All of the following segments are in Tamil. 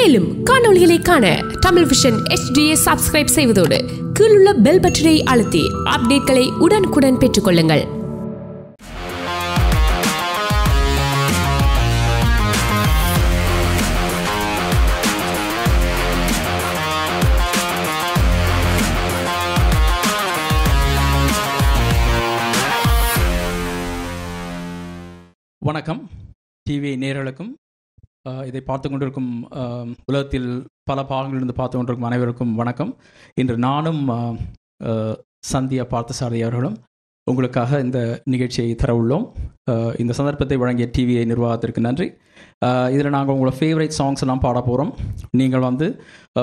மேலும் காணொளிகளை காண தமிழ் விஷன் HD-யை சப்ஸ்கிரைப் செய்வதோடு கீழ் உள்ள பெல் பட்டனை அழுத்தி அப்டேட்களை உடனுக்குடன் பெற்றுக்கொள்ளுங்கள். வணக்கம் டிவி நேயர்களுக்கும் இதை பார்த்து கொண்டிருக்கும் உலகத்தில் பல பாகங்களிலிருந்து பார்த்து கொண்டிருக்கும் அனைவருக்கும் வணக்கம். இன்று நானும் சந்தியா பார்த்தசாரதி அவர்களும் உங்களுக்காக இந்த நிகழ்ச்சியை தர உள்ளோம். இந்த சந்தர்ப்பத்தை வழங்கிய டிவிஐ நிர்வாகத்திற்கு நன்றி. இதில் நாங்கள் உங்களோட ஃபேவரட் சாங்ஸ் எல்லாம் பாட போகிறோம். நீங்கள் வந்து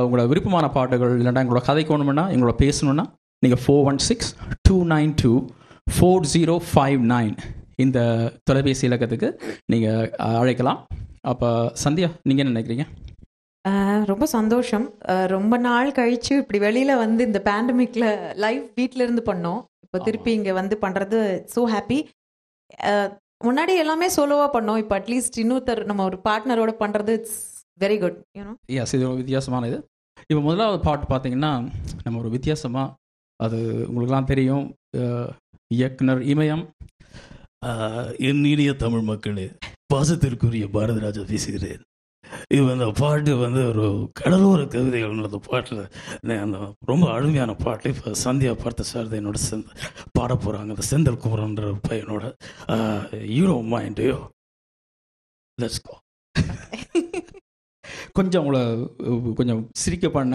உங்களோட விருப்பமான பாட்டுகள் இல்லைன்னா எங்களோட கதைக்கணும்னா எங்களோட பேசணுன்னா நீங்கள் 4162924059 இந்த தொலைபேசி இலக்கத்துக்கு நீங்கள் அழைக்கலாம். அப்போ சந்தியா, நீங்கள் என்ன நினைக்கிறீங்க? ரொம்ப சந்தோஷம். ரொம்ப நாள் கழித்து இப்படி வெளியில் வந்து இந்த பேண்டமிக்கில் லைவ் வீட்டில் இருந்து பண்ணோம். இப்போ திருப்பி இங்கே வந்து பண்ணுறது ஸோ ஹாப்பி. முன்னாடி எல்லாமே சோலோவாக பண்ணோம். இப்போ அட்லீஸ்ட் இன்னொருத்தர் நம்ம ஒரு பார்ட்னரோட பண்ணுறது இட்ஸ் வெரி குட். எஸ், இது ஒரு வித்தியாசமான இது. இப்போ முதலாவது பாட்டு பார்த்தீங்கன்னா நம்ம ஒரு வித்தியாசமாக, அது உங்களுக்குலாம் தெரியும், இயக்குனர் இமயம். என் இனிய தமிழ் மக்களே, பாசத்திற்குரிய பாரதிராஜா பேசுகிறேன். இது அந்த பாட்டு வந்து ஒரு கடலோர கவிதைகள் அந்த பாட்டில் அந்த ரொம்ப அருமையான பாட்டு. இப்போ சந்தியா பார்த்தசாரதி என்னோட பாட போகிறாங்க. அந்த செந்தில்குமரன்ற பையனோட யூரோ மைண்டையோ லட்சோ கொஞ்சம் அவங்கள கொஞ்சம் சிரிக்க பண்ண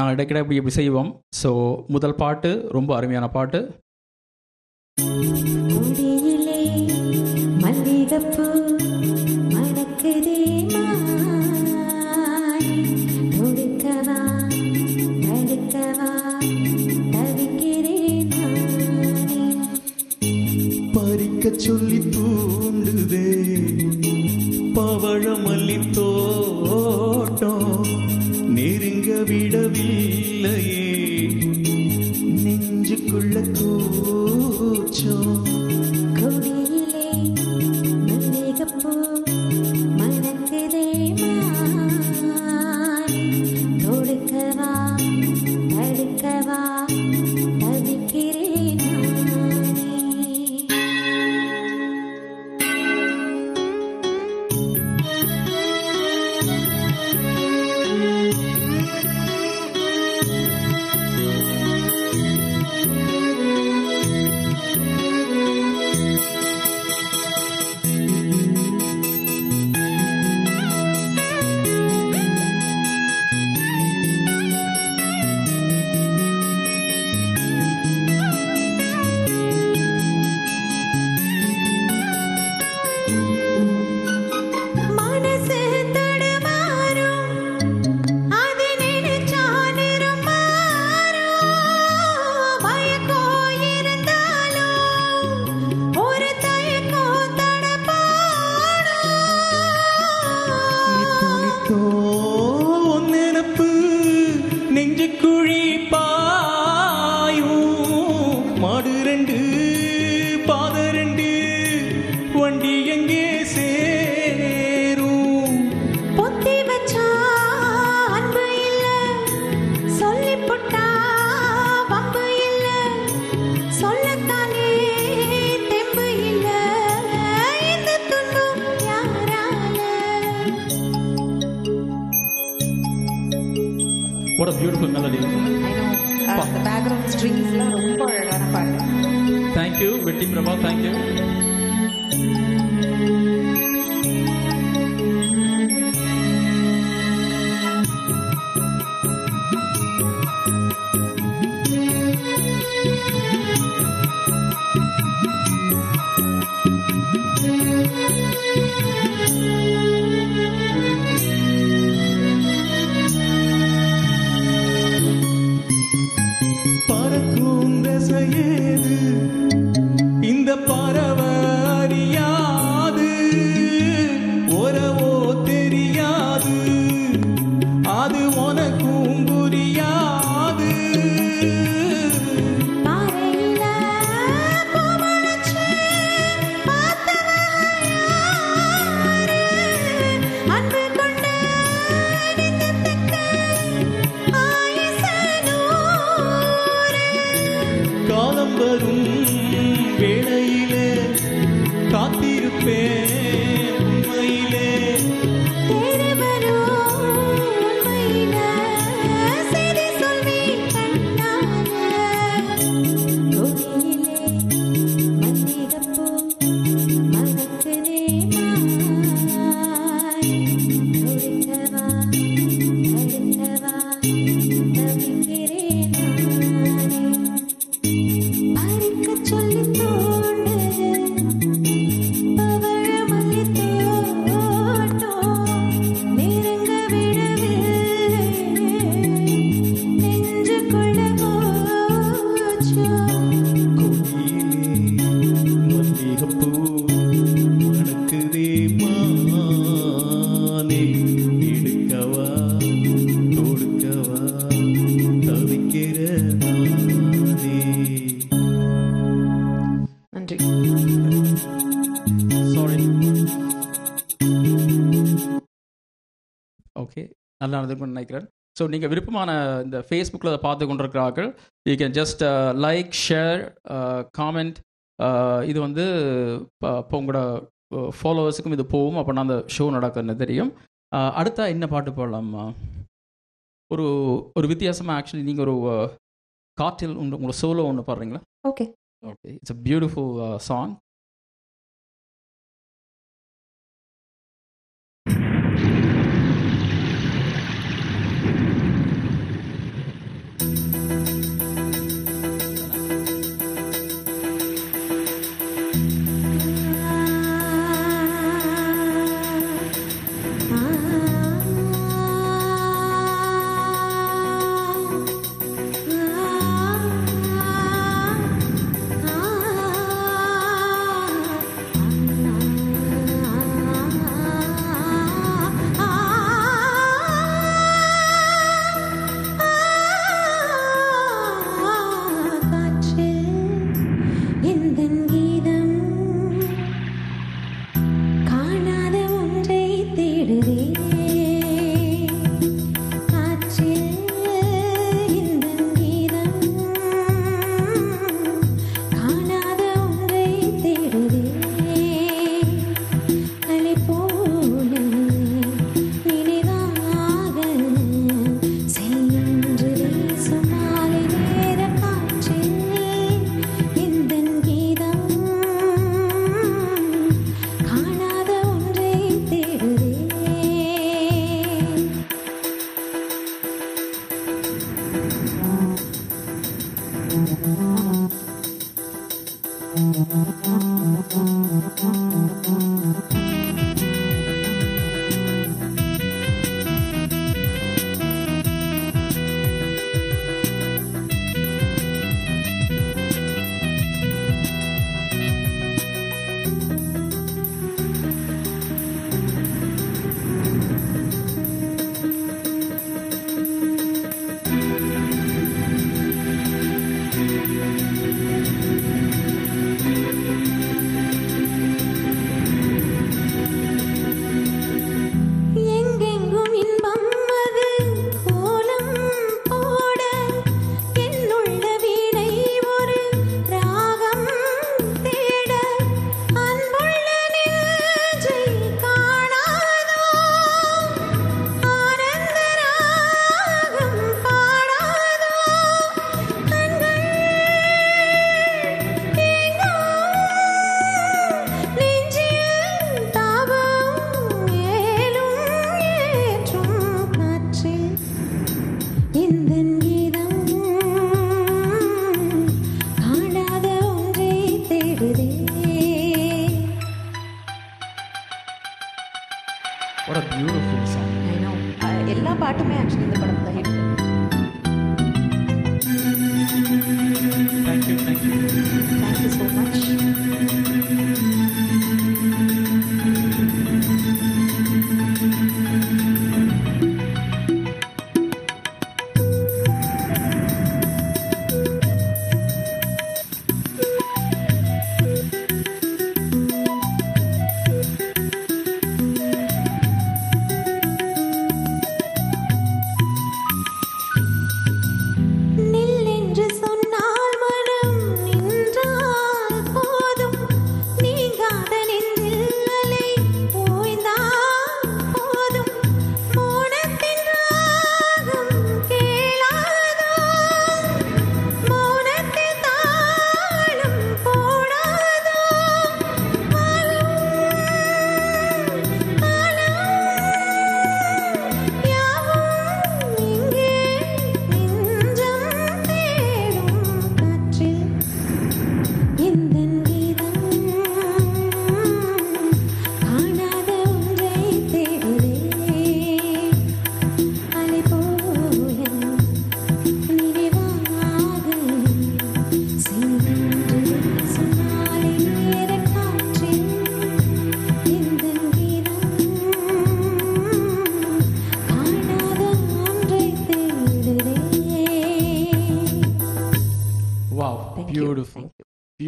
நான் இடைக்கிட இப்படி எப்படி செய்வோம். ஸோ முதல் பாட்டு ரொம்ப அருமையான பாட்டு. சொல்லி தூண்டுதே பவழ மல்லி தோட்டம் நெருங்க விடவில்லையே நெஞ்சுக்குள்ள கூச்சம் கொடியிலே மல்லிகைப்பூ மணக்குதே மானே தொடுக்கவா தடுக்கவா பறக்கும் ரசையேது இந்த பறவை நல்லா நடந்துருக்கும்னு நினைக்கிறேன். ஸோ நீங்கள் விருப்பமான இந்த ஃபேஸ்புக்கில் அதை பார்த்து கொண்டிருக்கிறார்கள். You can just like, share, comment. இது வந்து இப்போ உங்களோட ஃபாலோவர்ஸுக்கும் இது போகும். அப்படின்னா அந்த ஷோ நடக்குதுன்னு தெரியும். அடுத்தா என்ன பாட்டு போடலாமா? ஒரு ஒரு வித்தியாசமாக ஆக்சுவலி நீங்கள் ஒரு காட்டில் ஒன்று உங்களோட சோலோ ஒன்று பாடுறீங்களா? Okay okay, it's a beautiful song.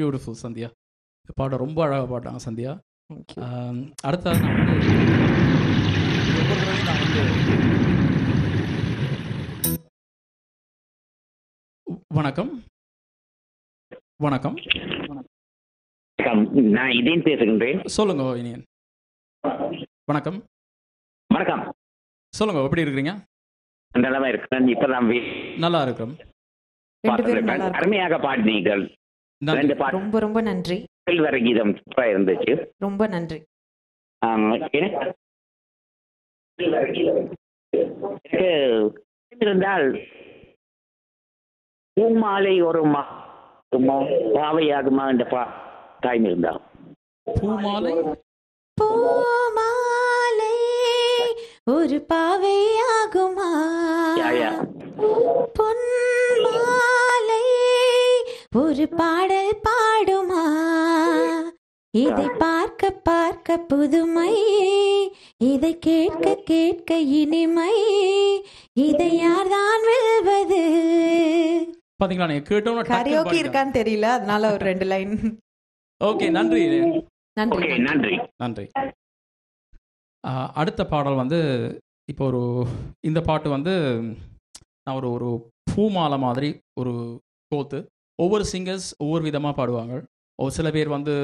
Beautiful Sandhya. பாடம் ரொம்ப அழகாக பாட்டாங்க சந்தியா. அடுத்தது வணக்கம் வணக்கம் நான் இதையும் பேசுகிறேன். சொல்லுங்க இனியன். வணக்கம் வணக்கம். சொல்லுங்க, எப்படி இருக்கிறீங்க? நல்லா இருக்கிறேன். இப்பதான் நல்லா இருக்கிறோம். அருமையாக பாடினீர்கள். ரொம்ப ரொம்ப நன்றி. கீதம் இருந்துச்சு. ரொம்ப நன்றி. எனக்கு இருந்தால் பூமாலை ஒரு பாவையாகுமா என்ற டைம் இருந்தால் பூமாலை பூமாலை ஒரு பாவையாகுமா பொன்மாலை ஒரு பாடல் பாடுமா இதை பார்க்க பார்க்க புதுமை இதை கேட்க கேட்க இனிமை இதை யார்தான் வெல்வது. பாத்தீங்களா நீங்க கேட்டோம்னா கரியோக்கி இருக்கான்னு தெரியல, அதனால ஒரு ரெண்டு லைன். ஓகே, நன்றி நன்றி நன்றி நன்றி. அடுத்த பாடல் வந்து இப்போ ஒரு இந்த பாட்டு வந்து நான் ஒரு ஒரு பூமாலை மாதிரி ஒரு கோத்து ஒவ்வொரு சிங்கர்ஸ் ஒவ்வொரு விதமாக பாடுவாங்க. ஒரு சில பேர் வந்து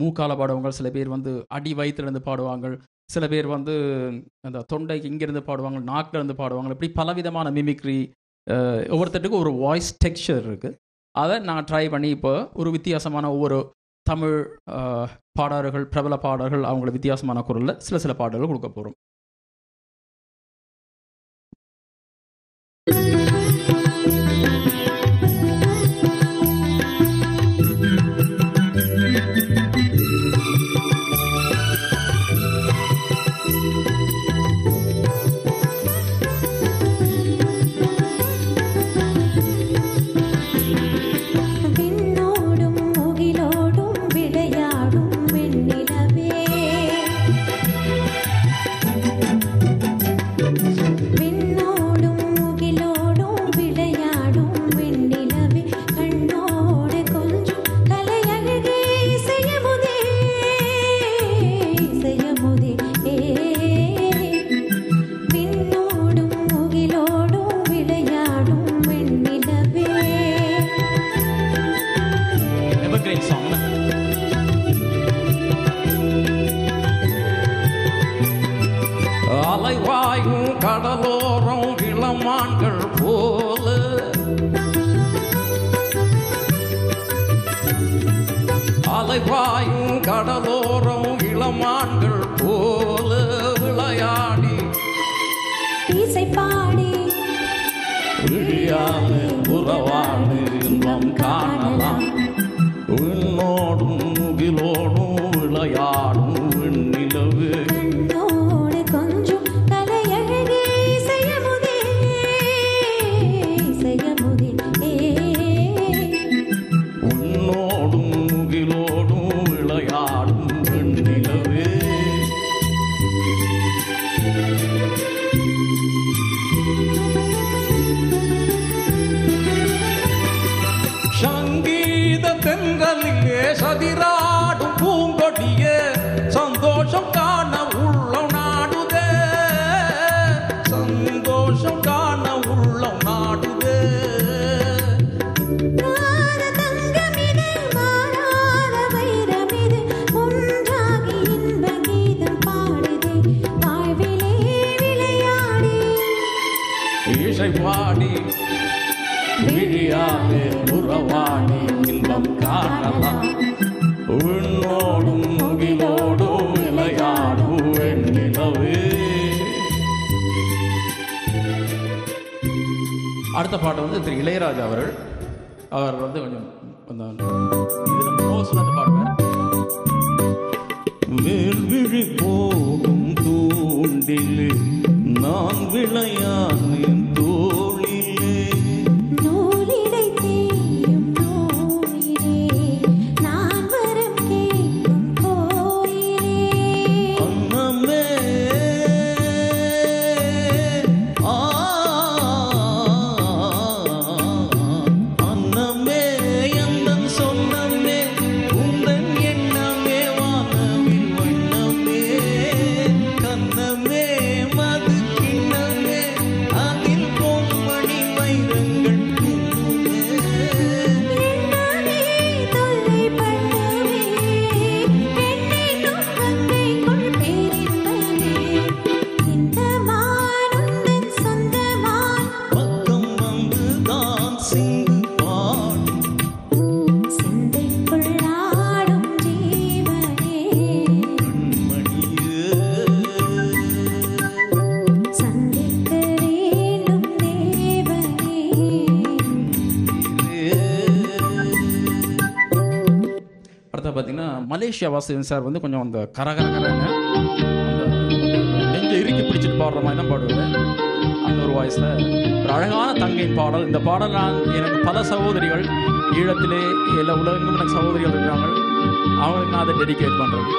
மூக்கால பாடுவாங்க, சில பேர் வந்து அடி வயிற்றுலேருந்து பாடுவாங்க, சில பேர் வந்து அந்த தொண்டைக்கு இங்கேருந்து பாடுவாங்க, நாக்கிலேருந்து பாடுவாங்க. இப்படி பலவிதமான மிமிக்ரி, ஒவ்வொருத்தருக்கும் ஒரு வாய்ஸ் டெக்ஸ்சர் இருக்குது. அதை நான் ட்ரை பண்ணி இப்போ ஒரு வித்தியாசமான ஒவ்வொரு தமிழ் பாடகர்கள், பிரபல பாடகர்கள் அவங்கள வித்தியாசமான குரலில் சில சில பாடல்கள் கொடுக்க போகிறோம். அடுத்த பாட்டு வந்து திரு இளையராஜா அவர்கள். அவர் வந்து கொஞ்சம் வேர்விழி போகும் தூண்டில் நான் விளையாடின் தோளிலே மலேசியா சார் வந்து கொஞ்சம் அந்த கரகரகரன்னு எங்கே இறுக்கி பிடிச்சிட்டு பாடுற மாதிரி தான் பாடுவேன். அந்த ஒரு வாய்ஸில் ஒரு அழகான தங்கையின் பாடல். இந்த பாடல் நான் எனக்கு பல சகோதரிகள் ஈழத்திலே எல்லா உலகங்களும் எனக்கு சகோதரிகள் இருக்கிறாங்க. அவங்களுக்கு நான் அதை டெடிகேட் பண்ணுறேன்.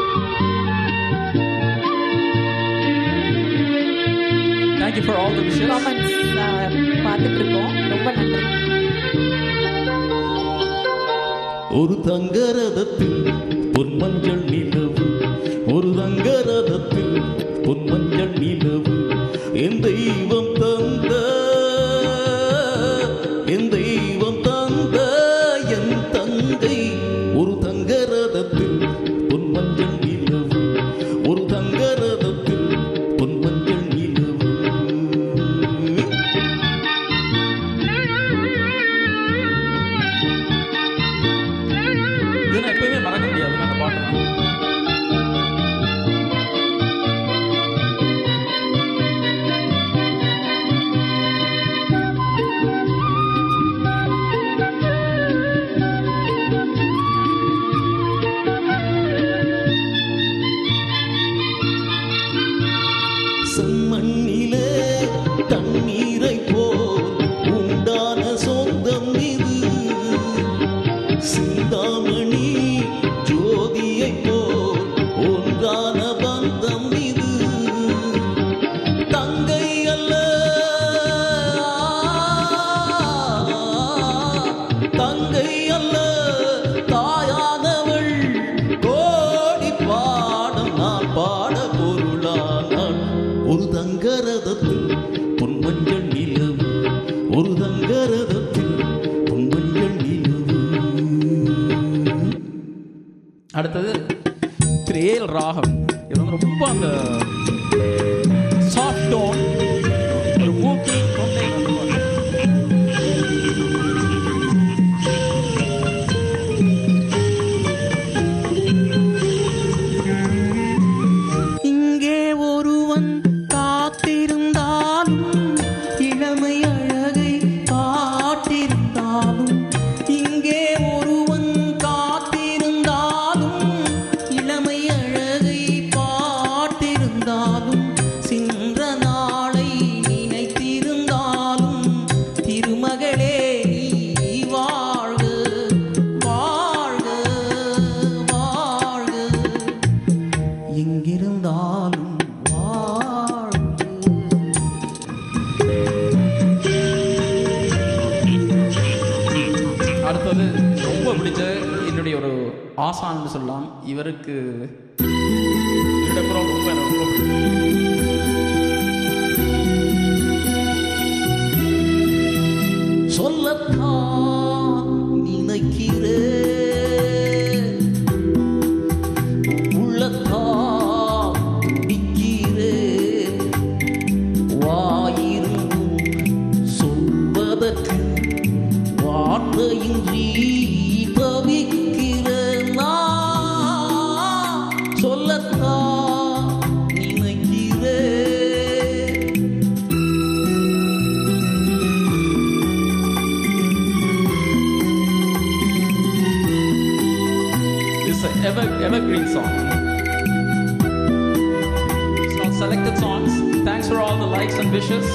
Thank you for all the wishes. Comments பார்த்துட்டு இருக்கோம். ரொம்ப நன்றி. ஒரு தங்கரதத்தில் பொன்மஞ்சள் நிலவு, ஒரு தங்கரதத்தில் பொன்மஞ்சள் நிலவு, என் தெய்வம் தந்த என் தெய்வம் தந்த என் தங்கை. ஒரு தங்கரதத்தில் பொன்மஞ்சள் நிலவு, ஒரு தங்கரதத்தில் பொன்மஞ்சள் நிலவு. இதெல்லாம் எப்பயுமே மறக்க முடியாது அந்த பாட்டு. அடுத்தது திரேல் ராகம். இது வந்து ரொம்ப அந்த சாஃப்ட் டோன். ஆசான்னு சொல்லலாம் இவருக்கு. சொல்லத்தான் நினைக்கிறேன், உள்ளத்தான் நினைக்கிறேன், வாயிலும் சொல்வதற்கு வார்த்தையும் evergreen song. It's not selected songs. Thanks for all the likes and wishes.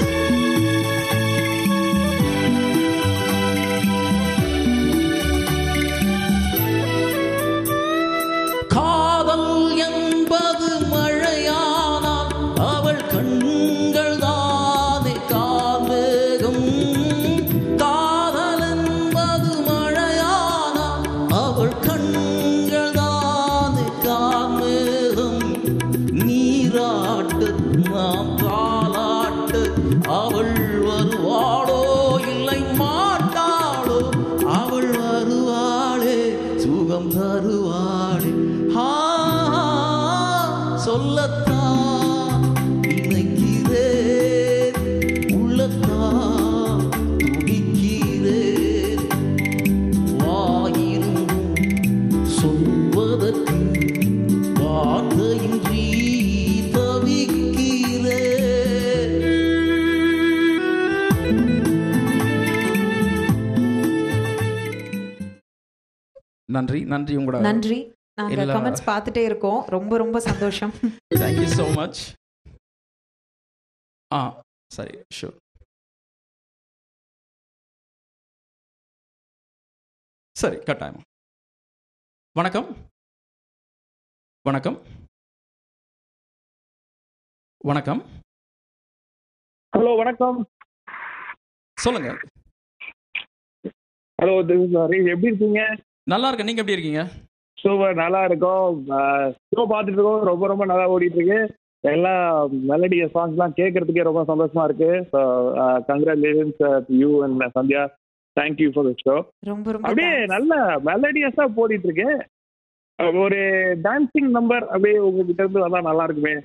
நன்றி. நன்றி உங்களோட நன்றி. நாங்க கமெண்ட்ஸ் பார்த்துட்டே இருக்கோம். ரொம்ப ரொம்ப சந்தோஷம். Thank you so much. Sorry, sure. சரி, கட்டாயமா. வணக்கம் வணக்கம் வணக்கம். ஹலோ வணக்கம், சொல்லுங்க. ஹலோ, எப்படி இருக்கீங்க? நல்லா இருக்கேன், நீங்க எப்படி இருக்கீங்க? சூப்பர், நல்லா இருக்கும். ஷோ பார்த்துட்டு இருக்கோம், ரொம்ப ரொம்ப நல்லா ஓடிட்டு இருக்கு. எல்லாம் மெலடி சாங்ஸ்லாம் கேட்கறதுக்கே ரொம்ப சந்தோஷமா இருக்கு. So congratulations you and Sandhya. Thank you for the show. அப்படியே நல்ல மெலடியஸா போடிட்டு இருக்கு. ஒரு டான்சிங் நம்பர் அப்படியே உங்ககிட்ட இருந்து வந்தால் நல்லா இருக்குமே.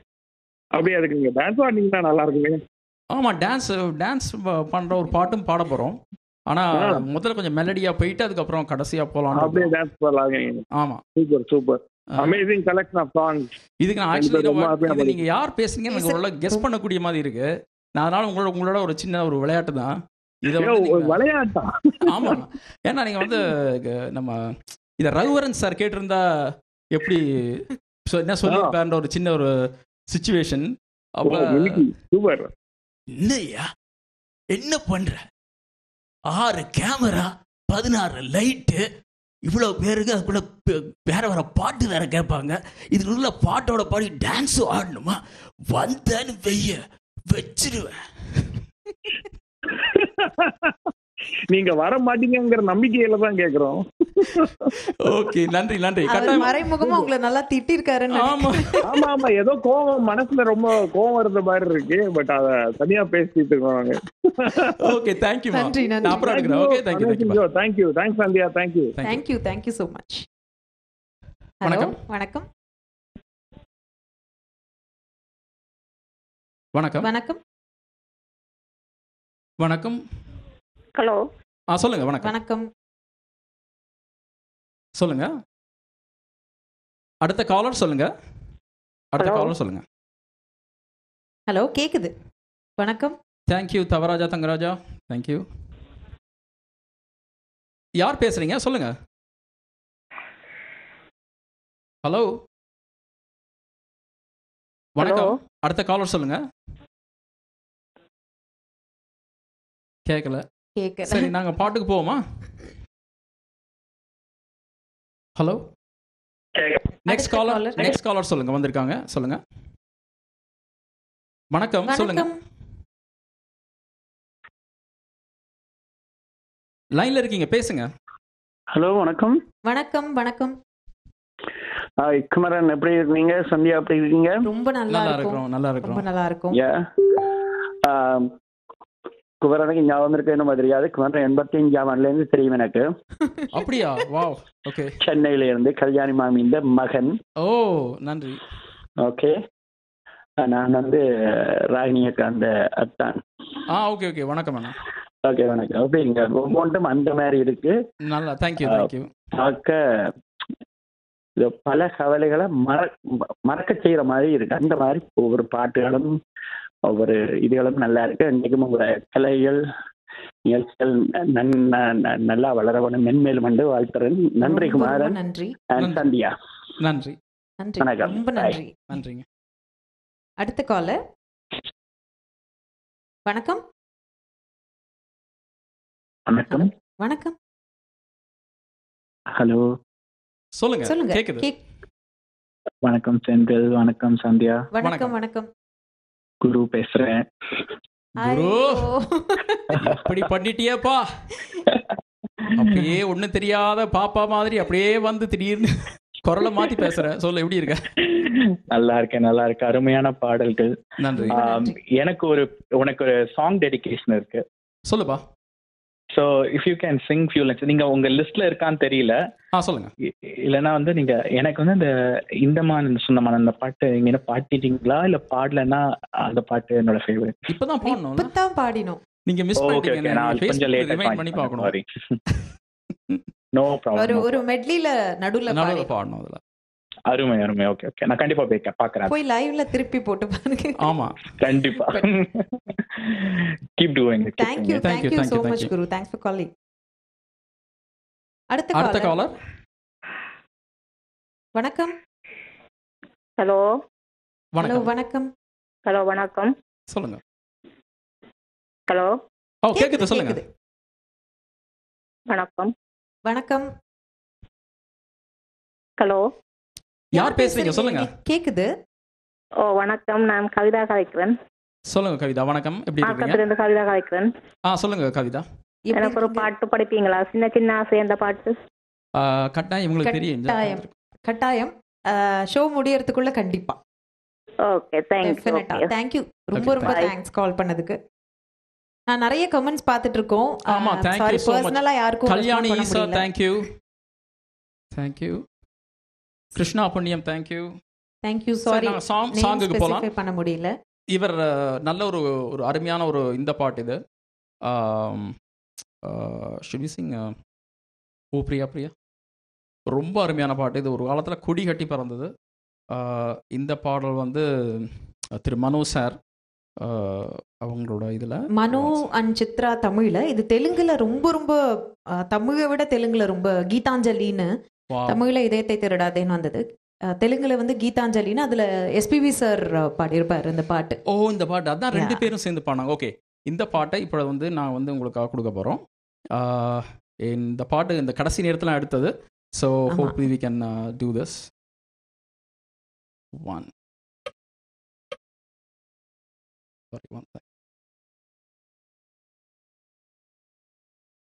அப்படியே அதுக்கு நீங்கள் டான்ஸ் ஆடினீங்கன்னா நல்லா இருக்குமே. ஆமாம், டான்ஸ் பண்ணுற ஒரு பாட்டும் பாட போகிறோம். ஆனால் முதல்ல கொஞ்சம் மெலடியாக போயிட்டு அதுக்கப்புறம் கடைசியாக போகலாம். அப்படியே டான்ஸ் போடலாம். ஆமாம், super super. Amazing collection of songs. இதுக்கு நான் ஆக்சுவலி நீங்கள் யார் பேசுறீங்கன்னு எனக்கு உள்ள கெஸ் பண்ணக்கூடிய மாதிரி இருக்குது. நான் அதனால் உங்களோட ஒரு சின்ன ஒரு விளையாட்டு தான். இதை விளையாட்டா? ஆமாம், ஏன்னா நீங்கள் வந்து நம்ம இதை ரகுவரன் சார் கேட்டிருந்தா எப்படி என்ன சொல்லியிருப்பாருன்ற ஒரு சின்ன ஒரு சிச்சுவேஷன். அப்போ என்னையா என்ன பண்ற, 6 கேமரா 16 லைட்டு, இவ்வளோ பேருக்கு அதுக்குள்ள வேற வேற பாட்டு வேற கேட்பாங்க. இதுக்கு உள்ள பாட்டோட பாடி டான்ஸும் ஆடணுமா? வந்தேன்னு வெய்ய வச்சிருவேன். நீங்க வர மாட்டீங்கிற நம்பிக்கையில தான் கேக்குறோம். ஓகே, நன்றி நன்றி. மறைமுகமா உங்களை நல்லா திட்டி இருக்காரு. ஆமா ஆமா ஆமா, ஏதோ கோவம் மனசுல ரொம்ப கோவம் இருந்த மாதிரி இருக்கு. பட் அத தனியா பேசிட்டு இருக்கோம். Okay, thank you. நன்றி நன்றி. அப்புறம் எடுக்கறேன். Okay, thank you thank you thank you. Thanks Sandhya, thank you thank you thank you so much. வணக்கம் வணக்கம் வணக்கம் வணக்கம் வணக்கம். ஹலோ, சொல்லுங்க. வணக்கம் வணக்கம், சொல்லுங்க. அடுத்த காலர் சொல்லுங்க. அடுத்த காலர் சொல்லுங்க. ஹலோ, கேக்குது. வணக்கம். Thank you Thavaraja Thangaraja. Thank you. யார் பேசுறீங்க, சொல்லுங்க. ஹலோ வணக்கம். அடுத்த காலர் சொல்லுங்க. கேக்கல சரி, நாங்க பாட்டுக்கு போவோமா? Hello, next caller. Next caller சொல்லுங்க, வந்திருக்காங்க. சொல்லுங்க. வணக்கம், சொல்லுங்க. லைன்ல இருக்கீங்க, பேசுங்க. ஹலோ வணக்கம் வணக்கம் வணக்கம். குமரன் எப்படி இருக்கீங்க? சந்தியா எப்படி இருக்கீங்க? ரொம்ப நல்லா இருக்கோம், நல்லா இருக்கோம், ரொம்ப நல்லா இருக்கோம். குமரனுக்கு ஞாபகம் இருக்கு என்ன மாதிரியாது. குமரன் 85ஆம் ஆண்டுல இருந்து தெரியும் எனக்கு. அப்படியா? Wow, okay. சென்னையில இருந்து கல்யாணி மாமியின் மகன். ஓ, நன்றி. ஓகே, நான் வந்து ராகினிக்கு அந்த அத்தான். ஓகே ஓகே, வணக்கம் அண்ணா. ஓகே வணக்கம். அப்படிங்க ஒவ்வொன்றும் அந்த மாதிரி இருக்கு. நல்லா, தேங்க்யூ தேங்க்யூ. பல கவலைகளை மறக்க செய்யற மாதிரி இருக்கு. அந்த மாதிரி ஒவ்வொரு பாட்டுகளும் ஒவ்வொரு இதுகளும் நல்லா இருக்கு. இன்றைக்கும் உங்களோட கலைகள் நிகழ்ச்சிகள் நல்லா வளரவனும் மென்மேலும் வந்து வாழ்த்துறேன். நன்றி குமாரன். நன்றி சந்தியா. நன்றி நன்றி நன்றிங்க. அடுத்த காலர். வணக்கம் வணக்கம் வணக்கம். ஹலோ, சொல்லுங்க சொல்லுங்க. கேக்குது. வணக்கம் செந்தில். வணக்கம் சந்தியா. வணக்கம் வணக்கம். குரு பேசுறேன். குரு, இப்படி பண்ணிட்டியேப்பா, அப்படியே ஒண்ணும் தெரியாத பாப்பா மாதிரி அப்படியே வந்து திடீர்னு குரலை மாத்தி பேசுற. சொல்ல, எப்படி இருக்க? நல்லா இருக்கேன், நல்லா இருக்கு. அருமையான பாடல்கள். நன்றி. உனக்கு ஒரு சாங் டெடிகேஷன் இருக்கு, சொல்லுப்பா. So if you can sing few lines. நீங்க உங்க லிஸ்ட்ல இருக்கான்னு தெரியல, சொல்லுங்க. இல்லைன்னா வந்து நீங்க எனக்கு வந்து இந்த மாதிரி சொன்னமான அந்த பாட்டு நீங்க என்ன பாட்டிட்டீங்களா இல்ல பாடலன்னா அந்த பாட்டு என்னோட ஃபேவரட். இப்பதான் பாடணும், இப்பதான் பாடினோம். நீங்க மிஸ் பண்ணிட்டீங்க, நான் கொஞ்சம் லேட்டா பண்ணி பார்க்கணும். Sorry, no problem. ஒரு மெட்லில நடுவுல பாடணும். அதுல அருமை அருமை. ஓகே ஓகே, நான் கண்டிப்பா போய் பாக்குறேன். போய் லைவ்ல திருப்பி போட்டு பாருங்க. ஆமா, கண்டிப்பா. Keep doing it. Thank you thank you so much guru. Thanks for calling. அடுத்த காலர். வணக்கம். ஹலோ வணக்கம். வணக்கம். ஹலோ வணக்கம். சொல்லுங்க. ஹலோ. ஓ கேக்குது சொல்லுங்க. வணக்கம். வணக்கம். ஹலோ. யார் பேசுறீங்க சொல்லுங்க. கேக்குது. ஓ வணக்கம். நான் கவிதா கலைக்கிறேன். சொல்லுங்க கவிதா. வணக்கம். எப்படி இருக்கீங்க? நான் கவிதா கலைக்கிறேன். ஆ சொல்லுங்க கவிதா. எனக்கு ஒரு பாட்டு படிப்பீங்களா? சின்ன சின்ன ஆசைந்த பாட்டு. கட்டாயம். உங்களுக்கு தெரியும்? கட்டாயம். கட்டாயம். ஷோ முடியறதுக்குள்ள கண்டிப்பா. Okay thanks. Thank you. ரொம்ப ரொம்ப தேங்க்ஸ் கால் பண்ணதுக்கு. நான் நிறைய கமெண்ட்ஸ் பார்த்துட்டு இருக்கோம். ஆமா थैंक you so much. पर्सनலா யாருக்கும் Kalyani Isha thank you. Thank you. Krishna Ponniyam thank you. Thank you. sorry சாங்குக்கு போலாம் பண்ண முடியல. இவர் நல்ல ஒரு ஒரு அருமையான ஒரு இந்த பாட்டு இது. should we sing oh priya priya ரொம்ப அருமையான பாட்டு. இது ஒரு காலத்தில் கொடி கட்டி பறந்தது. இந்த பாடல் வந்து திரு மனோ சார் அவங்களோட இதில் மனோ அண்ட் சித்ரா தமிழில். இது தெலுங்குல ரொம்ப ரொம்ப தமிழை விட தெலுங்குல ரொம்ப கீதாஞ்சலின்னு தமிழில் இதயத்தை திருடாதேன்னு வந்தது. தெலுங்குல வந்து கீதாஞ்சலின்னு அதில் எஸ்பிபி சார் பாடியிருப்பார் இந்த பாட்டு. ஓ இந்த பாட்டு அதான் ரெண்டு பேரும் சேர்ந்து பாடினாங்க. ஓகே இந்த பாட்டை இப்போ வந்து நான் வந்து உங்களுக்காக கொடுக்க போகிறோம். இந்த பாட்டு இந்த கடைசி நேரத்தில் எடுத்தது. So hopefully we can do this one. Sorry, one second.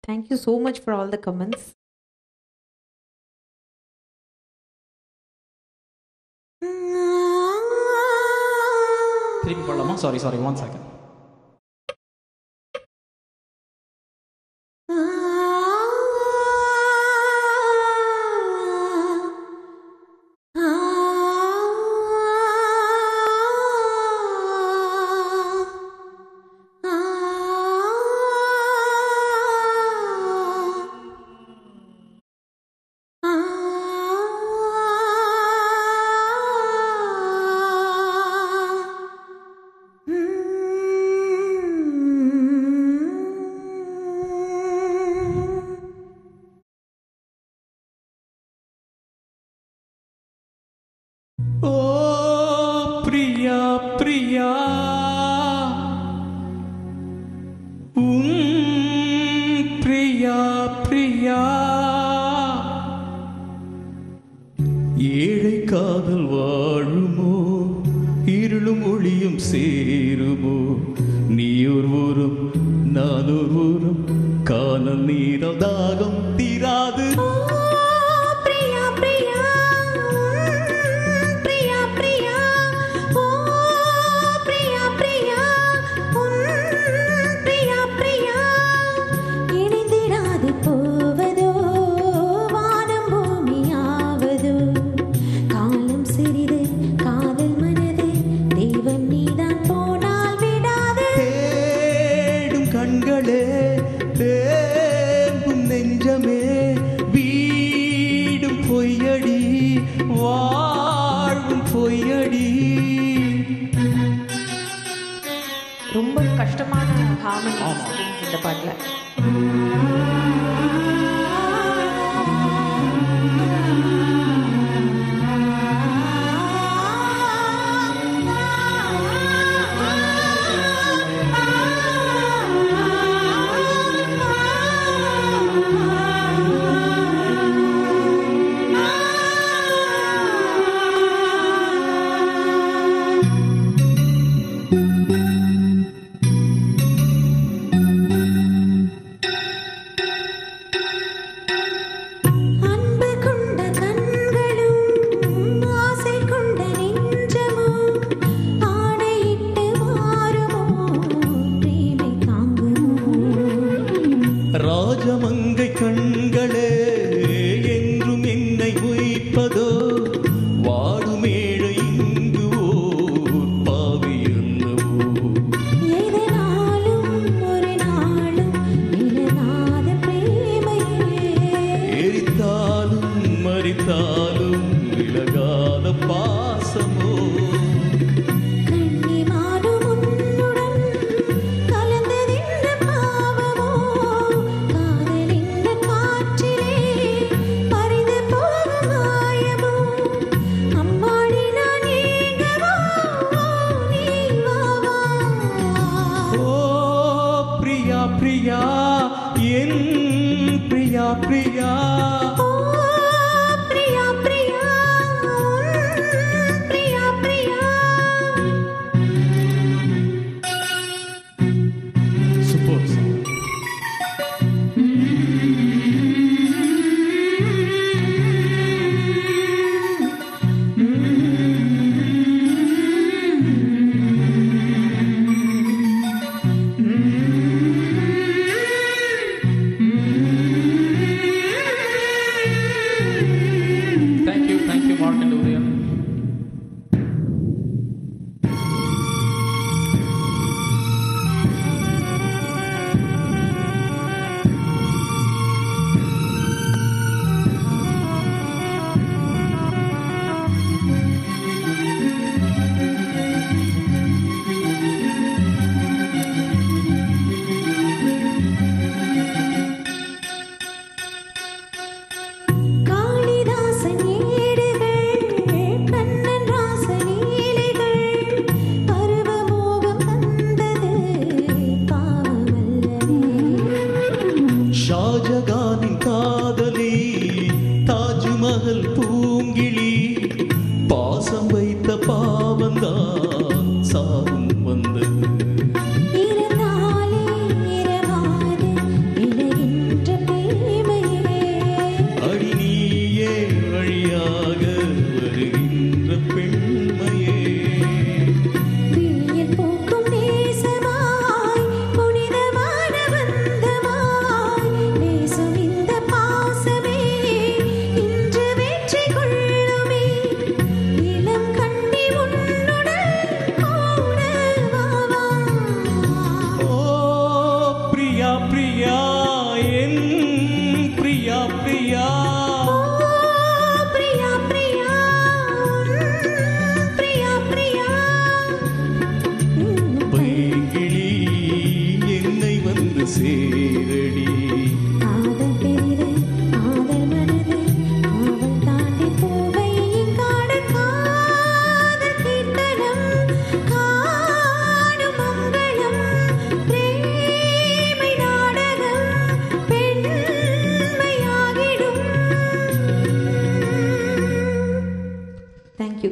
Thank you so much for all the comments. Three people among. Sorry, one second.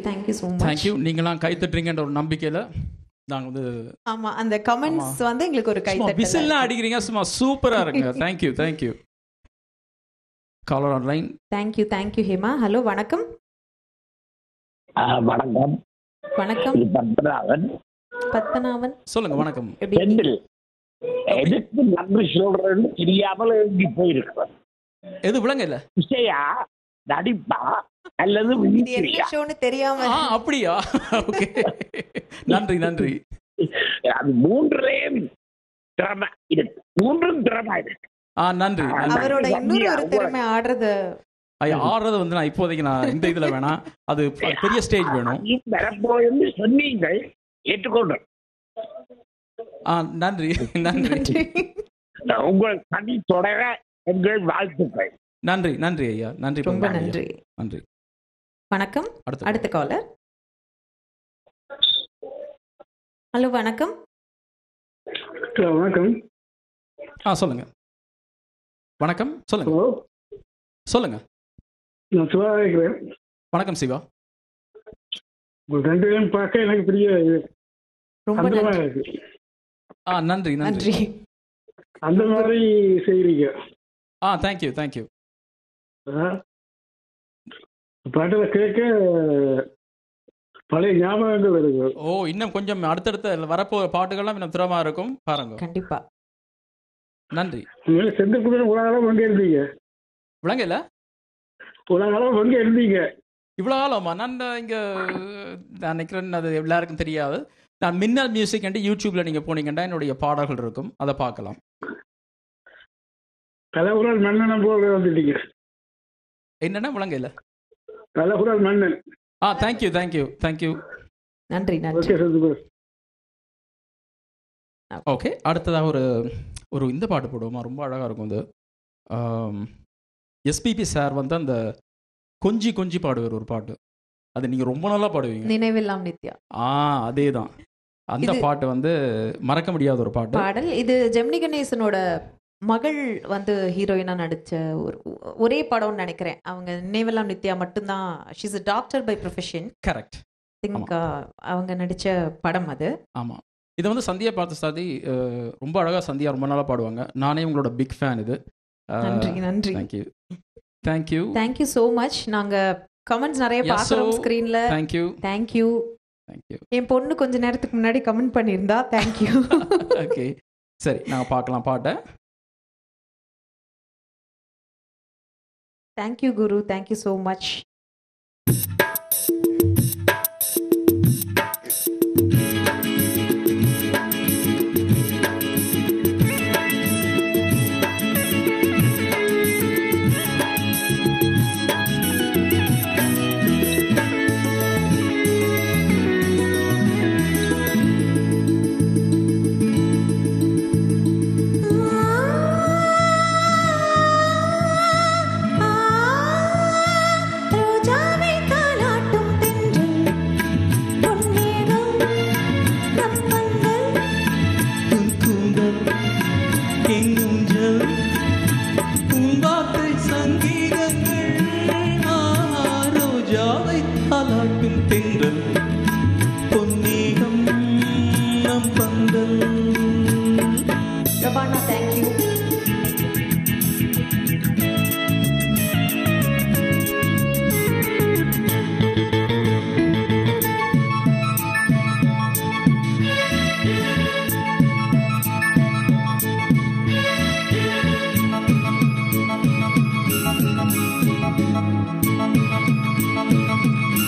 thank you so much. Thank you. நீங்கலாம் கை தட்டுறீங்கன்ற ஒரு நம்பிக்கையில நாங்க வந்து ஆமா அந்த கமெண்ட்ஸ் வந்து உங்களுக்கு ஒரு கை தட்டலாம். விசில்ல அடிக்கிறீங்க சும்மா சூப்பரா இருக்குங்க. Thank you. Thank you. Caller online. Thank you. Thank you Hema. Hello வணக்கம். வணக்கம். வணக்கம். பத்மநாபன். பத்மநாபன். சொல்லுங்க வணக்கம். செந்தில். எதுக்கு நம்பி சொல்றேன்னு தெரியாமல எங்கி போயிருக்கேன். எது விளங்க இல்ல. விஷயா நடிப்பா அல்லது விதியா ஷோன்னு தெரியாம. ஆ அப்படியா? ஓகே. நன்றி நன்றி. அது மூன்றுலயும் திறமை இருக்கு. மூன்றும் திறமை இருக்கு. ஆ நன்றி. அவரோட இன்னொரு ஒரு திறமை ஆடுறது. ஐயா ஆடுறது வந்து நான் இப்போதைக்கு நான் இந்த இதுல வேணா அது பெரிய ஸ்டேஜ் வேணும். வரப்போன்னு சொன்னீங்க ஏற்றுக்கொள்றேன். ஆ நன்றி நன்றி. உங்கள் பணி தொடர எங்கள் வாழ்த்துக்கள். நன்றி நன்றி ஐயா. நன்றி ரொம்ப நன்றி நன்றி. வணக்கம். அடுத்த காலர். ஹலோ வணக்கம். ஹலோ வணக்கம். ஆ சொல்லுங்க. வணக்கம் சொல்லுங்க சொல்லுங்க. நான் சிவா இருக்கிறேன். வணக்கம் சிவா. உங்கள் ரெண்டு பேரும் பார்க்க எனக்கு பெரிய ரொம்ப நன்றி நன்றி. அந்த மாதிரி செய்றீங்க. ஆ thank you thank you. பாடல கேக்க பழைய ஞாபகம் வருது. ஓ இன்னும் கொஞ்சம் அடுத்தடுத்த வரப்போற பாட்டுகள்லாம் இன்னும் திறமா இருக்கும் பாருங்க. கண்டிப்பா. நன்றி. நீங்க செந்தில்குமாரன் உலகளவு எங்க இருந்தீங்க? உலகள உலகளவு எங்க இருந்தீங்க? இவ்வளவு ஆளமா நான் இங்க நான் நிக்கிறேன். அது எல்லாருக்கும் தெரியாது. நான் மின்னல் மியூசிக் அண்ட் யூடியூப்ல நீங்க போனீங்கன்னா என்னுடைய பாடல்கள் இருக்கும், அதை பார்க்கலாம். கலகுரல் மன்னன் போல வந்துட்டீங்க. என்னன்னா விளங்க இல்ல. கலகுரல் மன்னன். ஆ thank you thank you thank you. நன்றி நன்றி. ஓகே அடுத்ததாக ஒரு இந்த பாட்டு போடுவோமா? ரொம்ப அழகா இருக்கும். அது எஸ்பிபி சார் வந்து அந்த கொஞ்சி கொஞ்சி பாடுவார் ஒரு பாட்டு. அது நீங்க ரொம்ப நல்லா பாடுவீங்க. நினைவில்லாம் நித்யா. ஆ அதேதான். அந்த பாட்டு வந்து மறக்க முடியாத ஒரு பாட்டு பாடல். இது ஜெமினி கணேசனோட மகள் வந்து ஹீரோயினா நடிச்ச ஒரு ஒரே படம்னு நினைக்கிறேன். அவங்க நினைவில்லாம் நித்யா மட்டும்தான். She is a doctor by profession. Correct. Think அவங்க நடிச்ச படம் அது. ஆமா இதை வந்து சந்தியா பார்த்த சாதி ரொம்ப அழகா. சந்தியா ரொம்ப நல்லா பாடுவாங்க. நானே உங்களோட பிக் ஃபேன். இது நன்றி நன்றி. Thank you thank you thank you so much. நாங்கள் கமெண்ட்ஸ் நிறைய பார்க்குறோம் ஸ்க்ரீனில். Thank you thank you thank you. என் பொண்ணு கொஞ்சம் நேரத்துக்கு முன்னாடி கமெண்ட் பண்ணியிருந்தா. தேங்க்யூ. ஓகே சரி நாங்கள் பார்க்கலாம் பாட்டை. Thank you Guru. Thank you so much.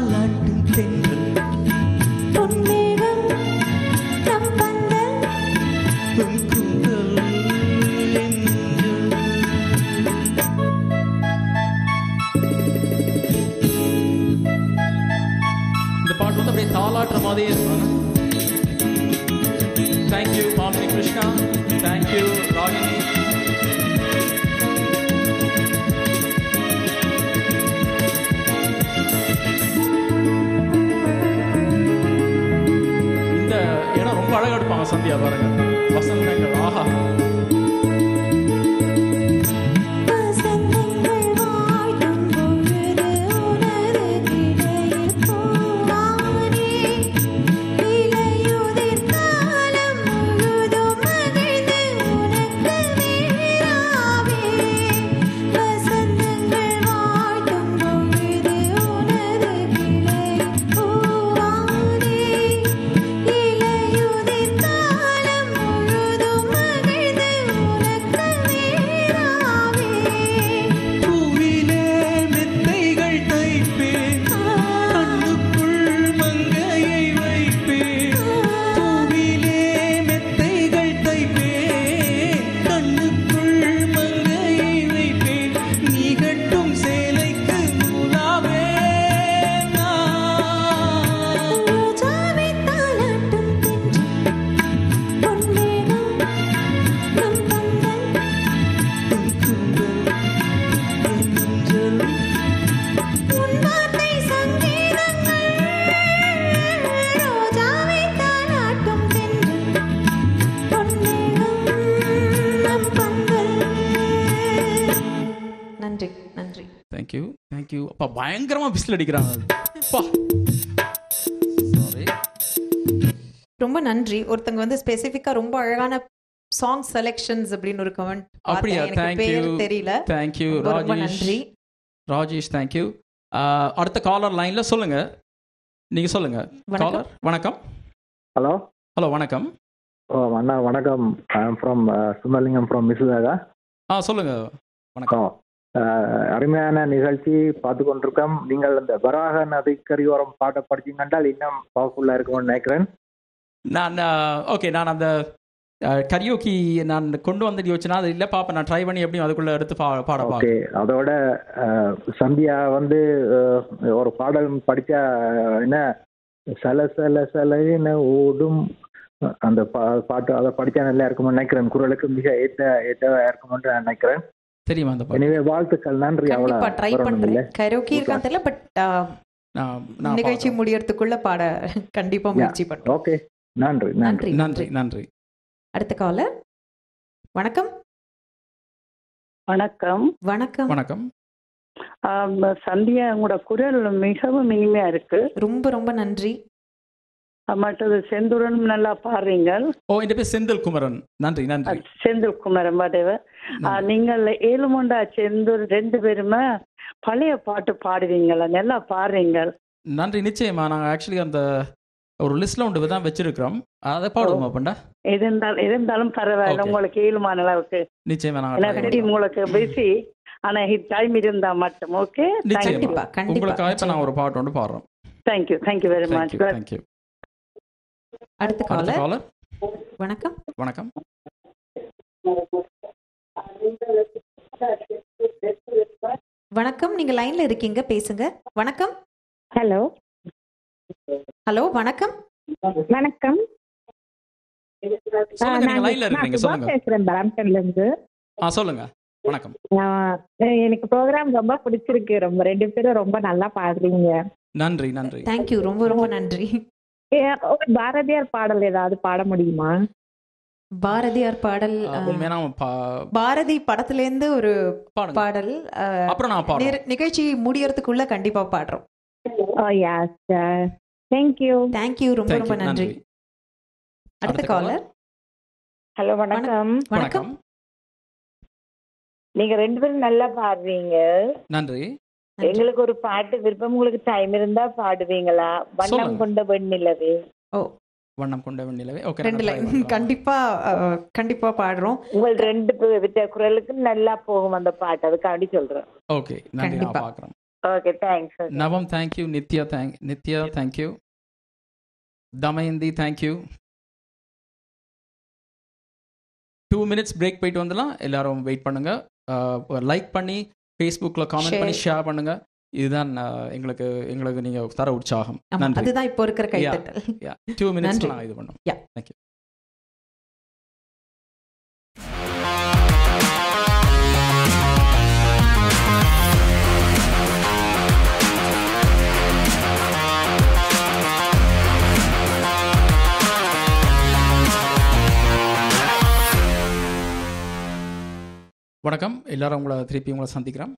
தாலாட்டும் தென்றல் பொன்மேகம் தம் பந்தல் பூங்குழல் என்று இந்த பாட்டு வந்து அப்படியே தாலாட்ற மாதிரியே இருக்கும். Thank you Pamini Krishna, thank you Ragini. அழகா எடுப்பாங்க சந்தியா பாருங்க வசந்தங்கள். ஆஹா பயங்கரமா விசில் அடிக்கிறாங்க. ரொம்ப நன்றி. ஒருத்தங்க வந்து ஸ்பெசிபிக்கா ரொம்ப அழகான சாங் செலெக்ஷன்ஸ் அப்படின்னு ஒரு கமெண்ட். அப்படியே थैंक यू தெரியல. Thank you Rajesh. Thank you. அடுத்த காலர் லைன்ல சொல்லுங்க, நீங்க சொல்லுங்க. காலர் வணக்கம். ஹலோ ஹலோ வணக்கம். அண்ணா வணக்கம். I am from Sundaralingam from மிசுதாகா. சொல்லுங்க. வணக்கம். அருமையான நிகழ்ச்சி பார்த்து கொண்டிருக்கோம். நீங்கள் அந்த வராக நதிக்கரையோரம் பாட்டை படிச்சீங்க என்றால் இன்னும் பவர்ஃபுல்லாக இருக்கும்னு நினைக்கிறேன். நான் ஓகே நான் அந்த கரியோக்கி நான் கொண்டு வந்துட்டு யோசிச்சேன்னா அது இல்லை பார்ப்பேன். நான் ட்ரை பண்ணி எப்படியும் அதுக்குள்ளே எடுத்து பாட ஓகே. அதோட சந்தியா வந்து ஒரு பாடல் படித்தா என்ன சல சல சல என்ன ஓடும் அந்த பாட்டு அதை படித்தா நல்லா இருக்கும்னு நினைக்கிறேன். குரலுக்கு மிக ஏற்றவா இருக்கும்னு நான் நினைக்கிறேன். தெரியுமா அந்த பாட்டு? எனவே வாழ்த்துக்கள். நன்றி. அவ்வளவு ட்ரை பண்றேன். கரோக்கி இருக்கான் தெரியல பட் நான் நிகழ்ச்சி முடியறதுக்குள்ள பாட கண்டிப்பா முயற்சி பண்றேன். ஓகே நன்றி நன்றி நன்றி நன்றி. அடுத்த காலர் வணக்கம். வணக்கம் வணக்கம் வணக்கம். சந்தியா உங்களோட குரல் மிகவும் இனிமையா இருக்கு. ரொம்ப ரொம்ப நன்றி. மற்றது செந்தூரன் நல்லா பாடுறீங்க. ஓ இந்த பேர் செந்தில்குமரன். நன்றி நன்றி. செந்தில்குமரன் மாதேவ நீங்கள் ஏழுமொண்டா செந்தூர் ரெண்டு பேருமே பழைய பாட்டு பாடுவீங்களா? நல்லா பாடுறீங்க. நன்றி. நிச்சயமா நாங்கள் ஆக்சுவலி அந்த ஒரு லிஸ்ட்ல ஒன்று தான் வச்சிருக்கிறோம். அதை பாடுவோமா பண்டா? இருந்தாலும் பரவாயில்ல உங்களுக்கு ஏழுமான அளவுக்கு. நிச்சயமா நாங்கள் உங்களுக்கு பேசி ஆனா டைம் இருந்தா மட்டும் ஓகே. நிச்சயமா உங்களுக்காக இப்போ நான் ஒரு பாட்டு ஒன்று பாடுறோம். Thank you thank you very much. Thank you. அடுத்த காலர் வணக்கம் வணக்கம். வணக்கம். நீங்க லைன்ல இருக்கீங்க, பேசுங்க. வணக்கம். ஹலோ ஹலோ வணக்கம் வணக்கம். நான் லைன்ல இருக்கீங்க சொல்லுங்க. பேசுறேன் பரம்டன்ல இருந்து. சொல்லுங்க. வணக்கம். எனக்கு ப்ரோகிராம் ரொம்ப பிடிச்சிருக்கு. ரொம்ப ரெண்டு பேரும் ரொம்ப நல்லா பாடுறீங்க. நன்றி நன்றி. Thank you. ரொம்ப ரொம்ப நன்றி. ஒரு பாரதியார் பாடல் ஏதாவது பாட முடியுமா? பாரதியார் பாடல் பாரதி படத்துல இருந்து ஒரு பாடல் நிகழ்ச்சி முடியறதுக்குள்ள கண்டிப்பா பாடுறோம். Thank you thank you. ரொம்ப ரொம்ப நன்றி. அடுத்த காலர் ஹலோ வணக்கம் வணக்கம். நீங்க ரெண்டு பேரும் நல்லா பாடுறீங்க. நன்றி. எங்களுக்கு ஒரு பாட்டு விருப்பம். உங்களுக்கு டைம் இருந்தா பாடுவீங்களா? வண்ணம் கொண்ட வெண்ணிலவே. ஓ வண்ணம் கொண்ட வெண்ணிலவே. ஓகே ரெண்டு லைன் கண்டிப்பா கண்டிப்பா பாடுறோம். உங்க ரெண்டு குரலுக்கு நல்லா போகும் அந்த பாட்டு. அதுக்காண்டி சொல்றேன். ஓகே நான் பாக்குறேன். Okay, thanks. Okay. Navam, thank you. Nitya, thank you. Damayindi, thank you. 2 minutes break wait vandala. Ellarum wait pannunga. Like panni, Facebook la comment panni, share pannunga. இதுதான் எங்களுக்கு எங்களுக்கு நீங்க தர உற்சாகம். அதுதான் இப்போ இருக்கிற கைதட்டல். 2 minutes நான் இது பண்ணோம். Thank you. வணக்கம் எல்லாரும் உங்களை திருப்பி உங்களை சந்திக்கிறோம்.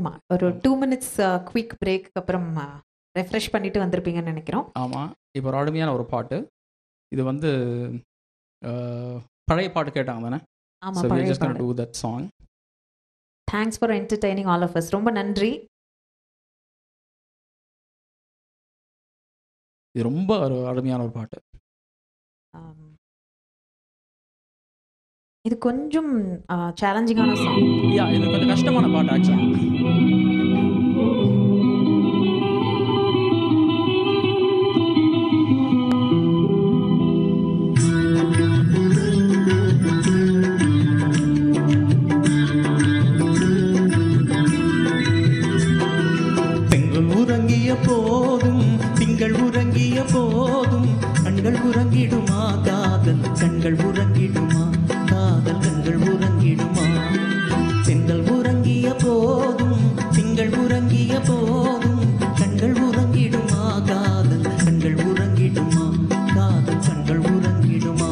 ஆமா ஒரு 2 மினிட்ஸ் குவிக் பிரேக் அப்புறம் ரெஃப்ரெஷ் பண்ணிட்டு வந்திருப்பீங்கன்னு நினைக்கிறோம். ஆமா இப்போ ராடுமையான ஒரு பாட்டு இது வந்து பழைய பாட்டு கேட்டாங்க தானே. ஆமா பழைய பாட்டு. So we just going to do that song. Thanks for entertaining all of us. ரொம்ப நன்றி. இது ரொம்ப ஒரு அருமையான ஒரு பாட்டு. இது கொஞ்சம் சேலஞ்சிங்கான சாங். இது கொஞ்சம் கஷ்டமான பாட்டு ஆக்சுவலா. திங்கள் உறங்கிய போதும் கண்கள் உறங்கிடுமா காதல் கண்கள் உறங்கிடுமா காதல் கண்கள் உறங்கிடுமா செங்கல் உறங்கிய போதும் திங்கள் உறங்கிய போதும் கண்கள் உறங்கிடுமா காதல் கண்கள் உறங்கிடுமா காதல் கண்கள் உறங்கிடுமா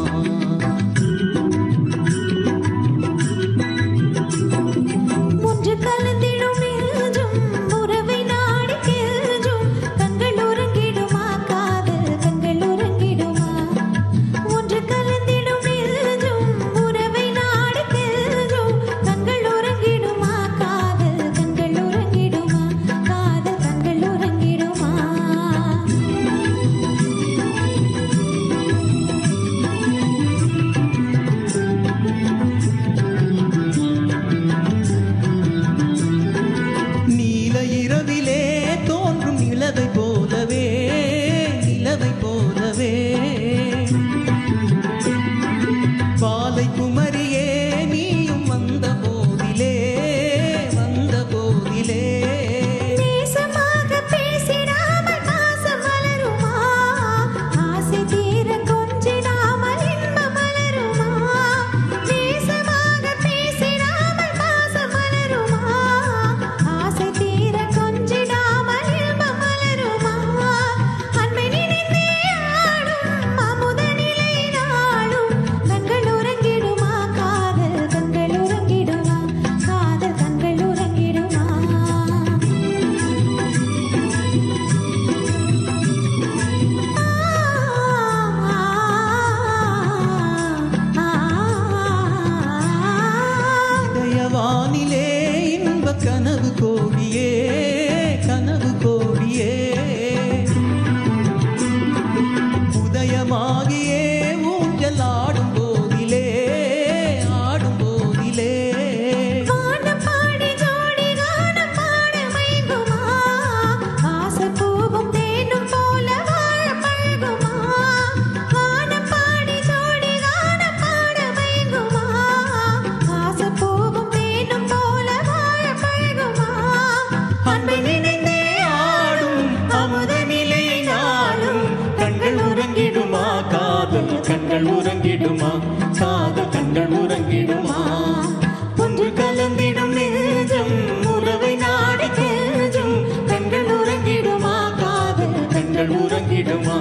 ஒன்று கலந்திடும் நெஞ்சம் உறவை நாடி கெஞ்சும் கண்கள் உறங்கிடுமா காதல் கண்கள் உறங்கிடுமா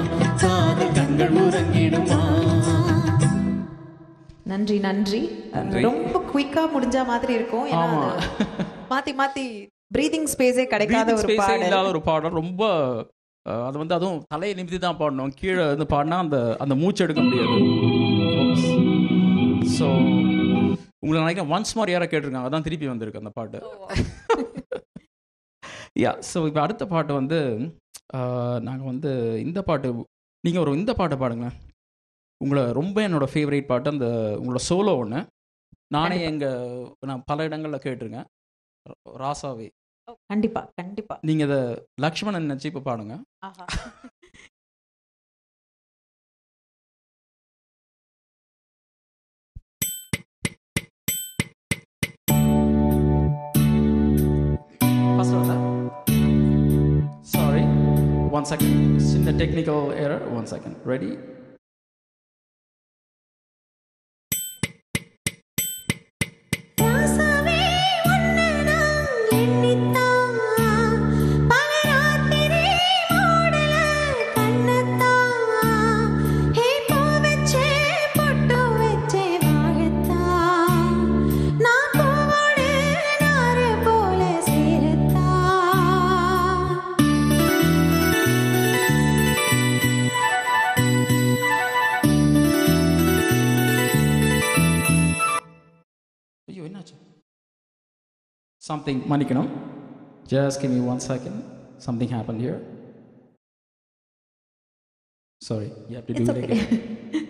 ஒன்று கலந்திடும் நெஞ்சம் நன்றி நன்றி. ரொம்ப குயிக்கா முடிஞ்ச மாதிரி இருக்கும். ஆமா மாத்தி மாத்தி பிரீதிங் ஸ்பேஸே கிடைக்காத ஒரு பாடல் ரொம்ப அது வந்து அதுவும் தலையை நிமித்தி தான் பாடணும். கீழே இருந்து பாடினா அந்த அந்த மூச்சு எடுக்க முடியாது. ஸோ உங்களை நினைக்கிறேன் ஒன்ஸ் மாதிரி யாராவது கேட்டிருக்காங்க அதான் திருப்பி வந்திருக்கு அந்த பாட்டு. ஸோ இப்போ அடுத்த பாட்டு வந்து நாங்கள் வந்து இந்த பாட்டு நீங்கள் ஒரு இந்த பாட்டை பாடுங்களேன். உங்களை ரொம்ப என்னோடய ஃபேவரேட் பாட்டு அந்த உங்களோட சோலோ ஒன்று. நானே எங்கள் நான் பல இடங்களில் கேட்டிருக்கேன். ராசாவே கண்டிப்பா கண்டிப்பா. நீங்க அத லக்ஷ்மணன் நினைச்சு இப்ப பாடுங்க. ஆஹா sorry, one second, it's in a technical error, one second, ready? Something manikkanum, just give me one second, something happened here, sorry, you have to do it's it okay. Again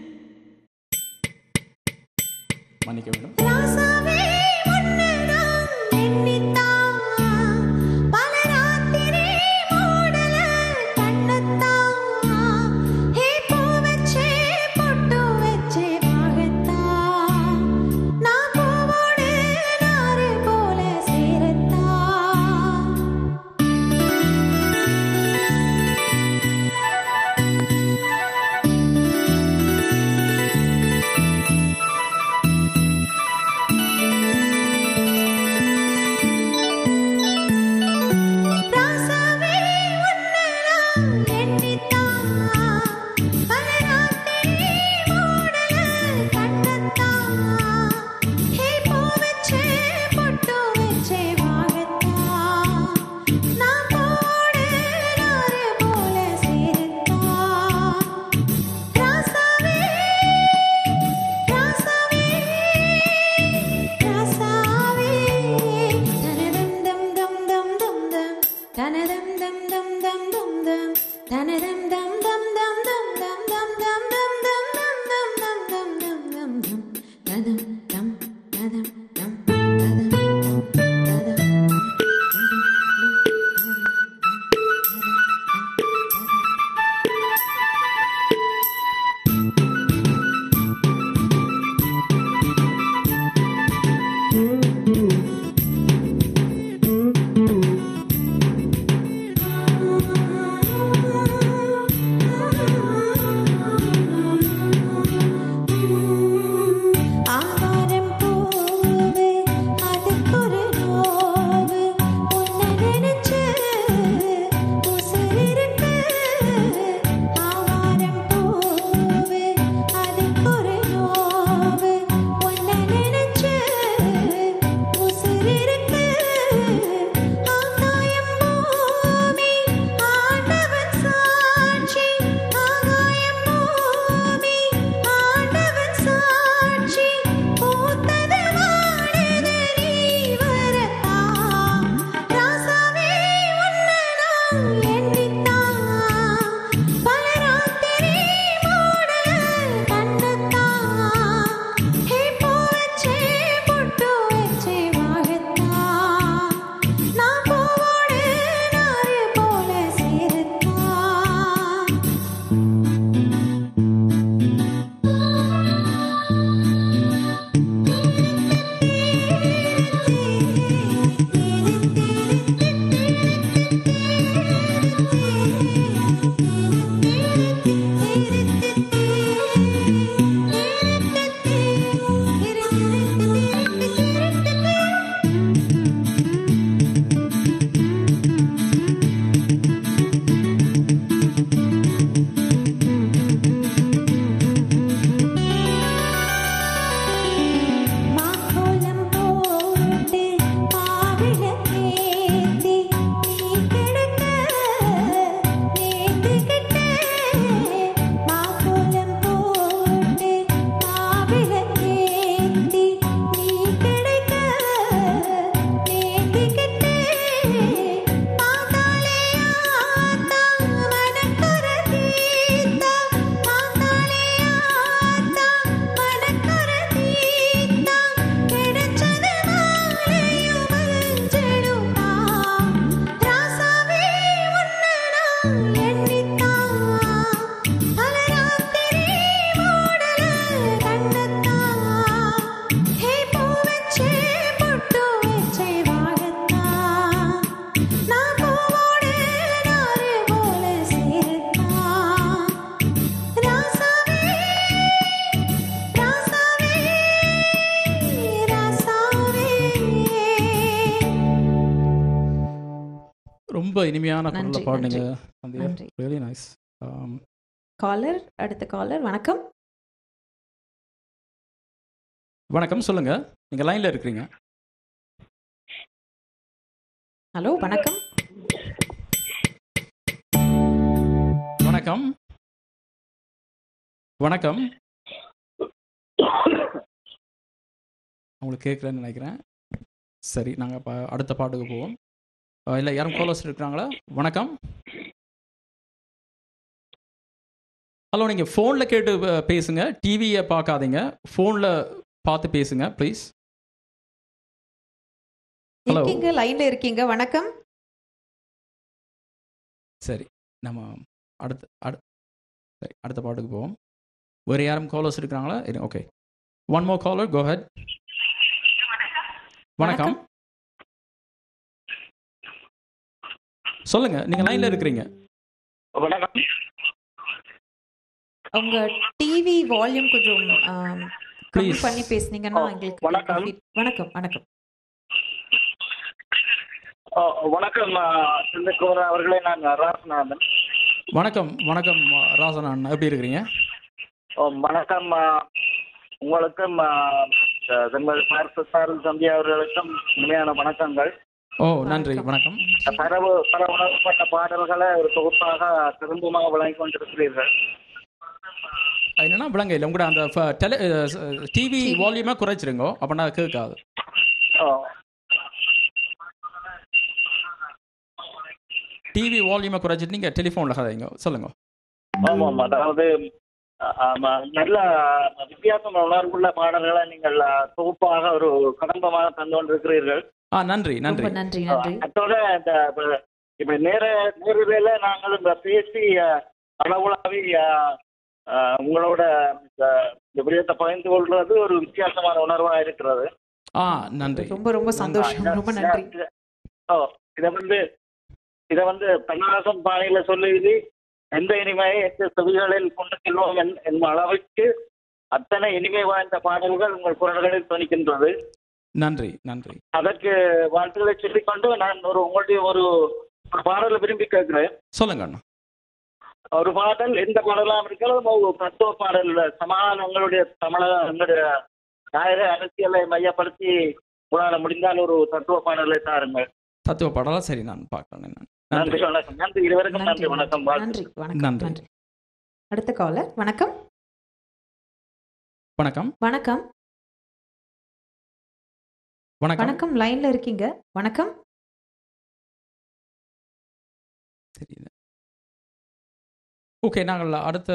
manikkanum rasave unne nam ennitha pala raatire moodala kannatha he povache pottu veche vagatha na povode nare pole ராசவே உன்னை நான் எண்ணித்தா பல ராத்திரி மூடல் கண்டத்தா ஹே பூவச்சே பொட்டு வச்சே வாகத்தா நான் போடு நாறு போல சேர்த்தா ராசவே ராசவே ராசவே தனதம் தம் தம் தம் தம் தம் தனதம் தம் தம் தம் தம் தம் தனதம் தம் தம் தம் தம் தம் தம் தம் தம் தம் தம் தம் தம் தம் தம் தம் தம் தனம் தம் தனம் தம் தனம் இனிமையான குரல்ல பாடுனீங்க சந்தியா, really nice. காலர், அடுத்த காலர். வணக்கம். வணக்கம், சொல்லுங்க. நீங்க லைன்ல இருக்கீங்க. ஹலோ, வணக்கம். வணக்கம். வணக்கம். உங்களுக்கு கேட்கலன்னு நினைக்கிறேன். சரி, நாங்கள் அடுத்த பாட்டுக்கு போவோம். இல்லை, யாரும் காலர்ஸ் இருக்கிறாங்களா? வணக்கம். ஹலோ, நீங்கள் ஃபோனில் கேட்டு பேசுங்க, டிவியை பார்க்காதீங்க. ஃபோனில் பார்த்து பேசுங்க ப்ளீஸ். ஹலோ, லைனில் இருக்கீங்க. வணக்கம். சரி, நம்ம அடுத்த பாட்டுக்கு போவோம். வேறு யாரும் காலர்ஸ் இருக்கிறாங்களா? Okay, one more caller, go ahead. வணக்கம், சொல்லுங்க. நீங்க லைன்ல இருக்கீங்க. வணக்கம். உங்க டிவி வால்யூம் கொஞ்சம் ப்ளீஸ் பண்ணி பேசுனீங்கன்னா உங்களுக்கு. வணக்கம். வணக்கம். வணக்கம். வணக்கம் செந்தில்குமாரன் அவர்களே, நான் ராசநாதன். வணக்கம். வணக்கம் ராசநாதன், எப்படி இருக்கீங்க? வணக்கம். உங்களுக்கும் சந்தியா அவர்களுக்கும் உண்மையான வணக்கங்கள். ஓ, நன்றி. வணக்கம். பல உணவுப்பட்ட பாடல்களை ஒரு தொகுப்பாக திரும்பமாக விளங்கி கொண்டிருக்கிறீர்கள். என்னன்னா விளங்க இல்லை உங்களோட அந்த டிவி வால்யூமா குறைச்சிருங்க, அப்படின்னா கேட்காது. டிவி வால்யூமா குறைச்சிட்டு நீங்க டெலிஃபோன்ல கதைங்க, சொல்லுங்க. ஆமாம், அதாவது நல்ல வித்தியாசமான உணர்வுள்ள பாடல்களை நீங்கள் தொகுப்பாக ஒரு கடம்பமாக தந்து கொண்டிருக்கிறீர்கள். நன்றி. நன்றி. அதோட இந்த இப்படி நேரில் நாங்கள் இந்த பேசி அளவுலாவி உங்களோட இந்த விடயத்தை பகிர்ந்து கொள்றது ஒரு வித்தியாசமான உணர்வாக இருக்கிறது. நன்றி. ரொம்ப ரொம்ப சந்தோஷம். ரொம்ப நன்றி. இதை வந்து பன்னாரசம் பாணியில சொல்லி எந்த இனிமையை எந்த செவிகளில் கொண்டு செல்வோம் என் அளவுக்கு அத்தனை இனிமை வாய்ந்த பாடல்கள் உங்கள் குரல்களில் துணிக்கின்றது. நன்றி. நன்றி. அதற்கு வாழ்த்துக்களை சொல்லிக்கொண்டு நான் உங்களுடைய ஒரு பாடலை விரும்பி கேட்கிறேன், சொல்லுங்க. ஒரு பாடல், எந்த பாடலாம் இருக்கிறது, தத்துவ பாடல். சமாதானங்களுடைய தமிழக காயிற அரசியலை மையப்படுத்தி உங்களால் முடிந்தால் ஒரு தத்துவ பாடலை தாருங்கள். தத்துவ பாடலா? சரி, நான் பார்க்கறேன். நன்றி. வணக்கம். நன்றி இருவருக்கும். நன்றி. வணக்கம். நன்றி. வணக்கம். நன்றி. அடுத்த காலர். வணக்கம். வணக்கம். வணக்கம். வணக்கம். வணக்கம், லைன்ல இருக்கீங்க. வணக்கம். சரிங்க, ஓகே. நாங்கள் அடுத்த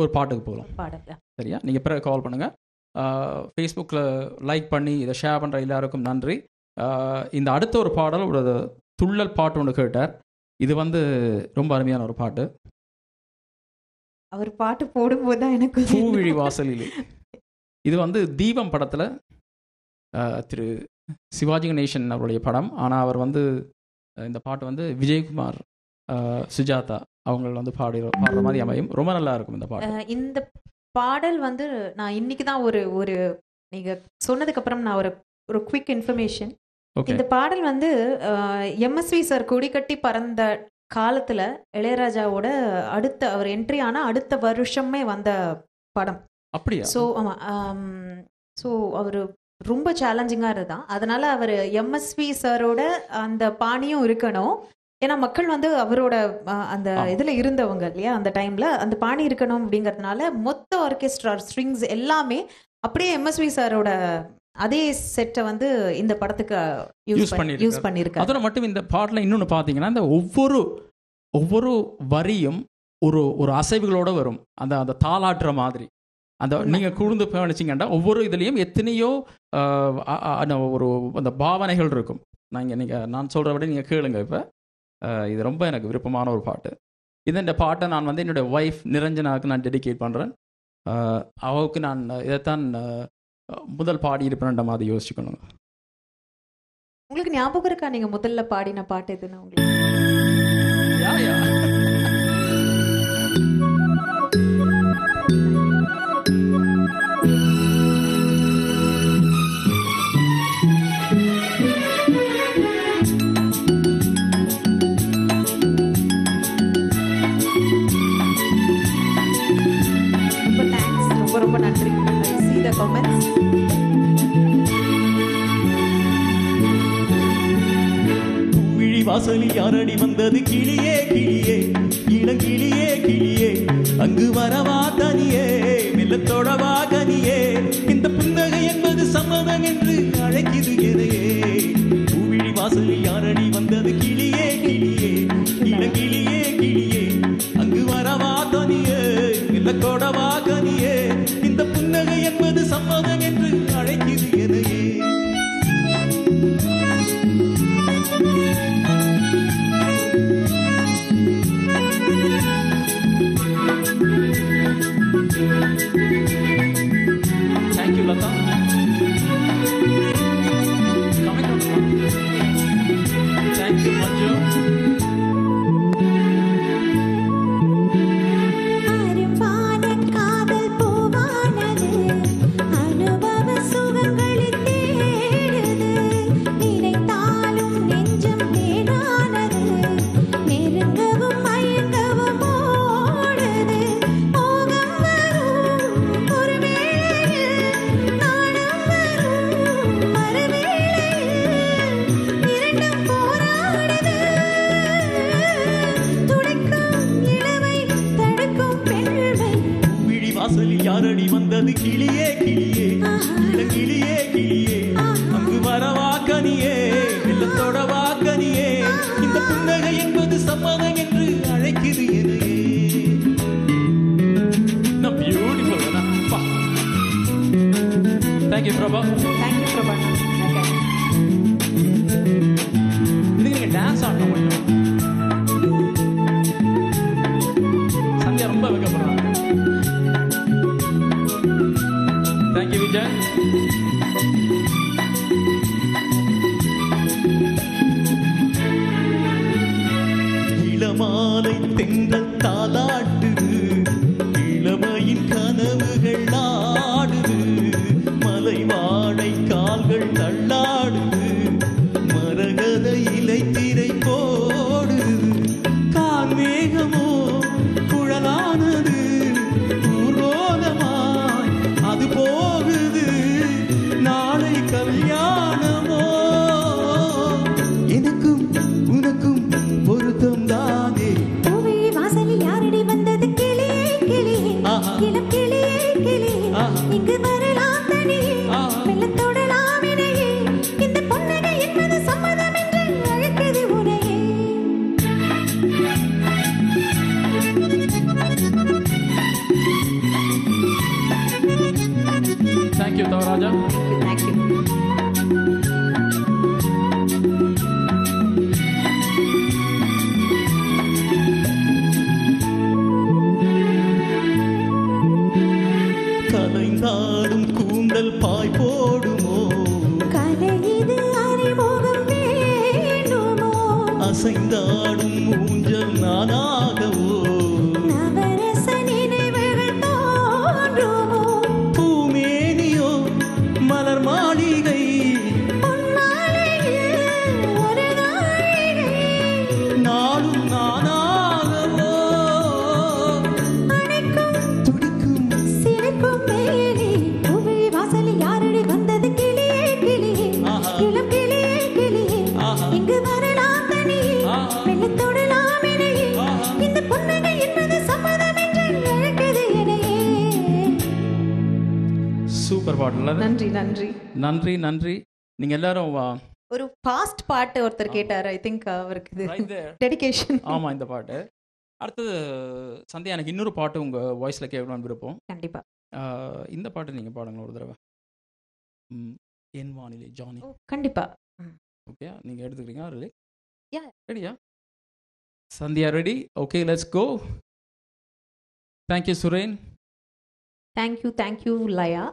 ஒரு பாட்டுக்கு போகலாம். பாடுங்க, சரியா? நீங்கள் பிறகு கால் பண்ணுங்க. ஃபேஸ்புக்கில் லைக் பண்ணி இதை ஷேர் பண்ணுற எல்லாருக்கும் நன்றி. இந்த அடுத்த ஒரு பாடல், ஒரு துள்ளல் பாட்டு ஒன்று கேட்டார். இது வந்து ரொம்ப அருமையான ஒரு பாட்டு. அவர் பாட்டு போடும்போது எனக்கு பூவிழி வாசலில், இது வந்து தீபம் படத்தில் திரு சிவாஜி கணேசன் அவருடைய படம். ஆனால் அவர் வந்து இந்த பாட்டு வந்து விஜயகுமார், சுஜாதா அவங்க வந்து பாடுற மாதிரி அமையும். ரொம்ப நல்லா இருக்கும் இந்த பாட்டு. இந்த பாடல் வந்து நான் இன்னைக்கு தான் ஒரு நீங்கள் சொன்னதுக்கப்புறம் நான் ஒரு குவிக் இன்ஃபர்மேஷன். இந்த பாடல் வந்து MSV சார் கொடிக்கட்டி பறந்த காலத்துல இளையராஜாவோட அடுத்த அவர் என்ட்ரி ஆன அடுத்த வருஷமே வந்த படம். அப்படியா? ஸோ ஆமாம். ஸோ அவர் ரொம்ப சேலஞ்சிங்காக இருந்தான். அதனால அவர் MSV சாரோட அந்த பாணியும் இருக்கணும். ஏன்னா மக்கள் வந்து அவரோட அந்த இதில் இருந்தவங்க இல்லையா, அந்த டைம்ல அந்த பாணி இருக்கணும் அப்படிங்கிறதுனால மொத்த ஆர்கெஸ்ட்ரா ஸ்ட்ரிங்ஸ் எல்லாமே அப்படியே MSV சாரோட அதே செட்டை வந்து இந்த படத்துக்கு யூஸ் பண்ணியிருக்காங்க. அதோட மட்டும் இந்த பாட்டில் இன்னொன்று பார்த்தீங்கன்னா இந்த ஒவ்வொரு வரியும் ஒரு அசைவுகளோட வரும். அந்த தாளாட்டுற மாதிரி அந்த நீங்கள் கூர்ந்து கவனிச்சிங்கன்னா ஒவ்வொரு இதுலேயும் எத்தனையோ ஒரு அந்த பாவனைகள் இருக்கும். நான் சொல்கிறபடி நீங்கள் கேளுங்க. இப்போ இது ரொம்ப எனக்கு விருப்பமான ஒரு பாட்டு. இந்த பாட்டை நான் வந்து என்னுடைய ஒய்ஃப் நிரஞ்சனாவுக்கு நான் டெடிகேட் பண்ணுறேன். அவளுக்கு நான் இதைத்தான் முதல் பாடி இருப்பேன் மாதிரி யோசிச்சுக்கணும். உங்களுக்கு ஞாபகம் இருக்கா நீங்க முதல்ல பாடின பாட்டு எதுன்னு? வாசலில் யாரடி வந்தது கிளியே கிளியே இளங்கிளியே கிளியே அங்கு வரவா தனியே மெல்லத்தோடவா கனியே இந்த புன்னகை என்பது சம்மதம் என்று அழைக்குது எதையே பூவிழி வாசலில் யாரடி வந்தது கிளியே கிளியே இளங்கிளியே கிளியே அங்கு வரவா தனியே மெல்லத்தோடவா கனியே இந்த புன்னகை என்பது சம்மதம் என்று அழைக்குது எதையே நன்றி நன்றி. நீங்க எல்லாரும் ஒரு பாஸ்ட் பாட்டு ஒருத்தர் கேட்டார். ஐ திங்க் அவருக்கு இது டெடிகேஷன். ஆமா இந்த பாட்டு. அடுத்து சந்தியா எனக்கு இன்னொரு பாட்டு உங்க வாய்ஸ்ல கேட்கணும்னு விருப்பம். கண்டிப்பா இந்த பாட்டு நீங்க பாடுங்க ஒரு தடவை. என் வானிலை ஜானி. கண்டிப்பா ஓகே நீங்க எடுத்துக்கிறீங்க. ரெடி யா ரெடியா Sandhya ready. Okay let's go. Thank you Suren. Thank you thank you Laya.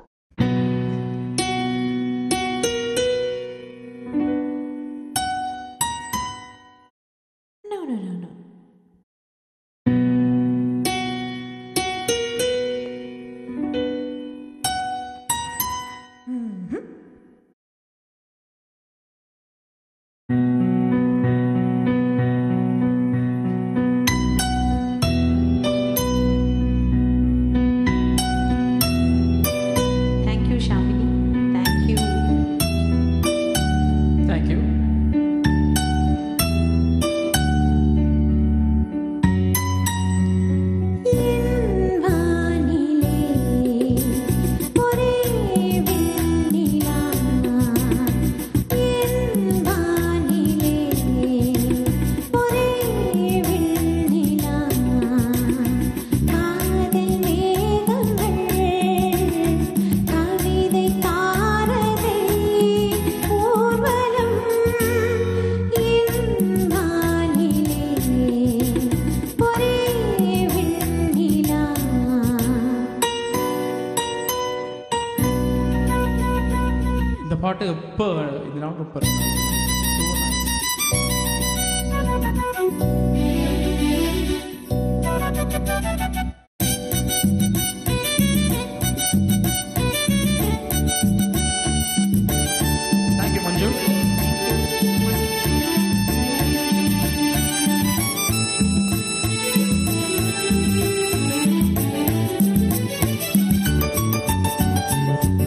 പാട്ട് എപ്പോൾ ഇതിനോട് ഒപ്പം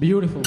Beautiful.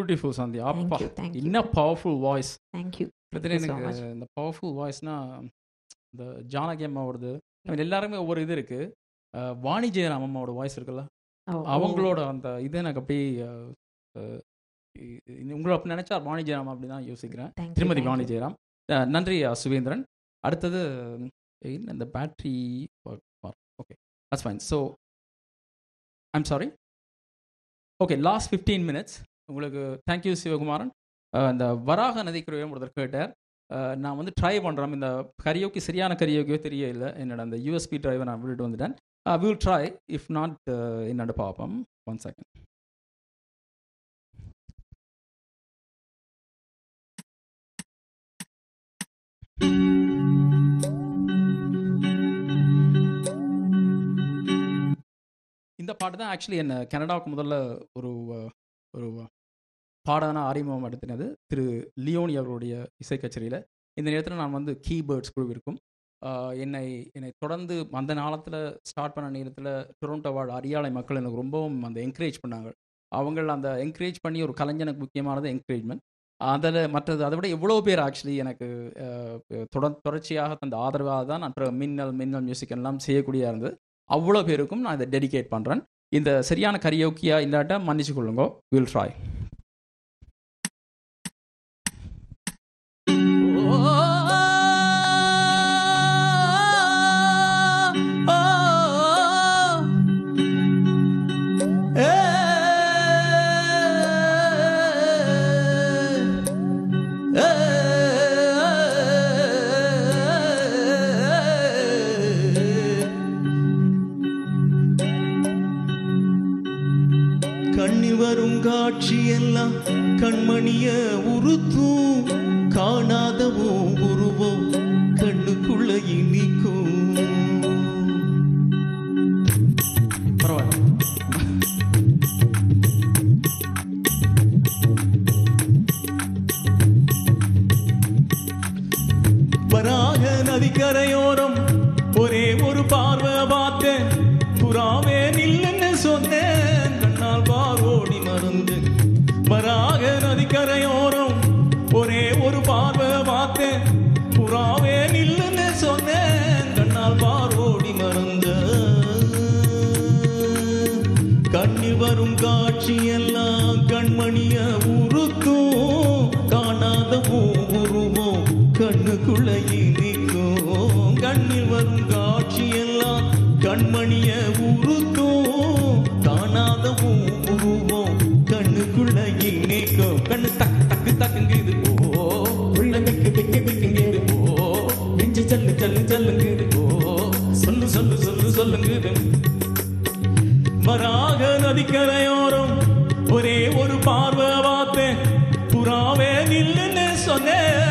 Beautiful Sandhya. Appa, inna powerful voice. Thank you. Prathine so much. The powerful voice na the Jana Gemma ordu. Namin ellarume over idu irukku. Vani Jayaram amma oru voice irukalla. Avangaloda anda idhe na kapi ungal appo nenachar Vani Jayaram appadi na yosikren. Thirumathi Vani Jayaram. Nandri Suvendran. Aduthathu in the battery okay. That's fine. So I'm sorry. Okay, last 15 minutes. உங்களுக்கு தேங்க்யூ சிவகுமாரன். இந்த வராக நதிக்கரையும் ஒருத்தர் கேட்டார், நான் வந்து ட்ரை பண்ணுறோம் இந்த கரியோக்கி சரியான கரியோக்கியோ தெரிய இல்லை, என்னோட அந்த யூஎஸ்பி ட்ரைவை நான் விட்டுட்டு வந்துட்டேன். வில் ட்ரை இஃப் நாட் என்னோட பார்ப்போம். One second. இந்த பாட்டு தான் ஆக்சுவலி என்ன கனடாவுக்கு முதல்ல ஒரு ஒரு பாடான அறிமுகம் எடுத்தினது திரு லியோனி அவருடைய இசை கச்சேரியில். இந்த நேரத்தில் நான் வந்து கீபேர்ட்ஸ் குழுவிற்கும் என்னை தொடர்ந்து அந்த நாளத்தில் ஸ்டார்ட் பண்ண நேரத்தில் டொரண்டோ வாழ் அரியாலை மக்கள் எனக்கு ரொம்பவும் அந்த என்கரேஜ் பண்ணாங்க. அவங்க அந்த என்கரேஜ் பண்ணி ஒரு கலைஞனுக்கு முக்கியமானது என்கரேஜ்மெண்ட். அதில் மற்றது அதை விட எவ்வளோ பேர் ஆக்சுவலி எனக்கு தொடர்ச்சியாக அந்த ஆதரவாக தான் நான் மின்னல் மின்னல் மியூசிக் எல்லாம் செய்யக்கூடியதாக இருந்தது. அவ்வளோ பேருக்கும் நான் இதை டெடிகேட் பண்ணுறேன். இந்த சரியான கரியோக்கியா இல்லாட்டா மன்னிச்சு கொள்ளுங்க. We will try. கண்மணிய உருத்தும் காணாதவோ உருவோ கண்ணுக்குள்ள இனிக்கும். வராக நதிக்கரையோரம் ஒரே ஒரு பார்வை பார்த்தேன், புறாவே நில்லுன்னு சொன்னேன், கண்ணால் பாரோடி மறந்து. வராக நதிக்கரையோரம் ஒரே ஒரு பார்வை பார்த்தேன், புறாவே நில்லுன்னு சொன்னேன், கண்ணால் பாரோடி மறந்த. கண்ணில் வரும் காட்சியெல்லாம் கண்மணிய உருத்தும் காணாத உருவம் கண்ணுக்குள்ள இனிக்கும். கண்ணில் வரும் காட்சியெல்லாம் கண்மணிய உருத்தும் காணாத உருவம் கண்ணுக்குள்ள இனிக்கும். கண்ணு தக்கு தக்கு தக்குங்குது ஓ, உள்ள வெக்கு வெக்கு வெக்குங்குது ஓ, நெஞ்சு சல்லு சல்லு சல்லுங்குது ஓ, சொல்லு சொல்லு சொல்லு சொல்லுங்குது. வராக நதிக்கரையோரம் ஒரே ஒரு பார்வை பார்த்தேன், புறாவே நில்லுன்னு சொன்னேன்.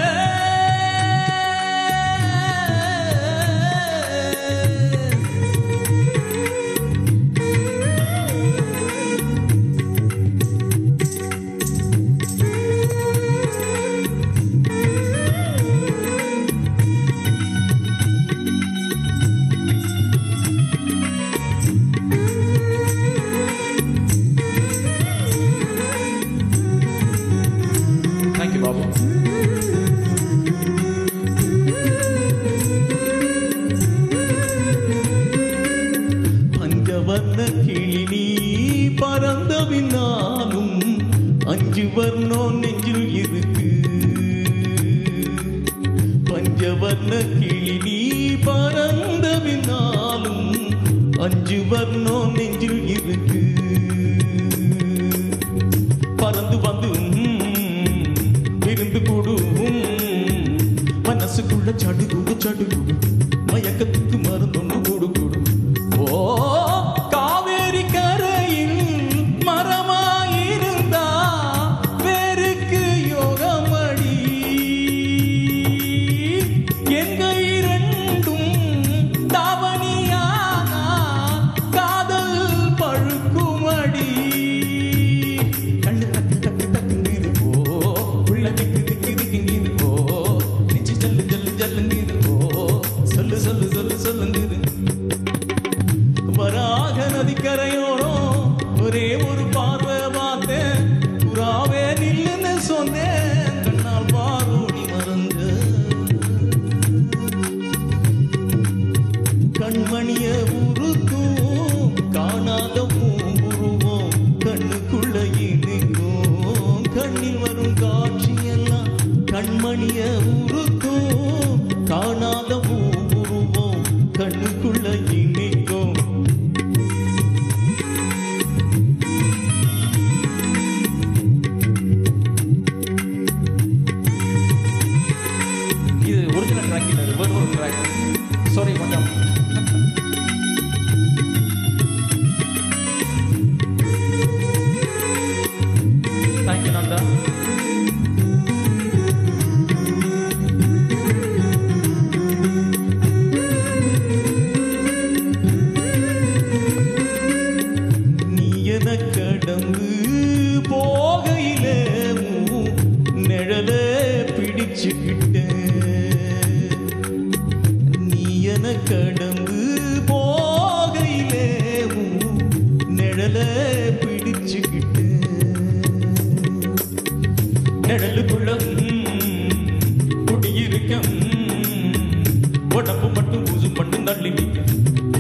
உடம்பு மட்டும் ஊசு மட்டும் தள்ளி நிற்க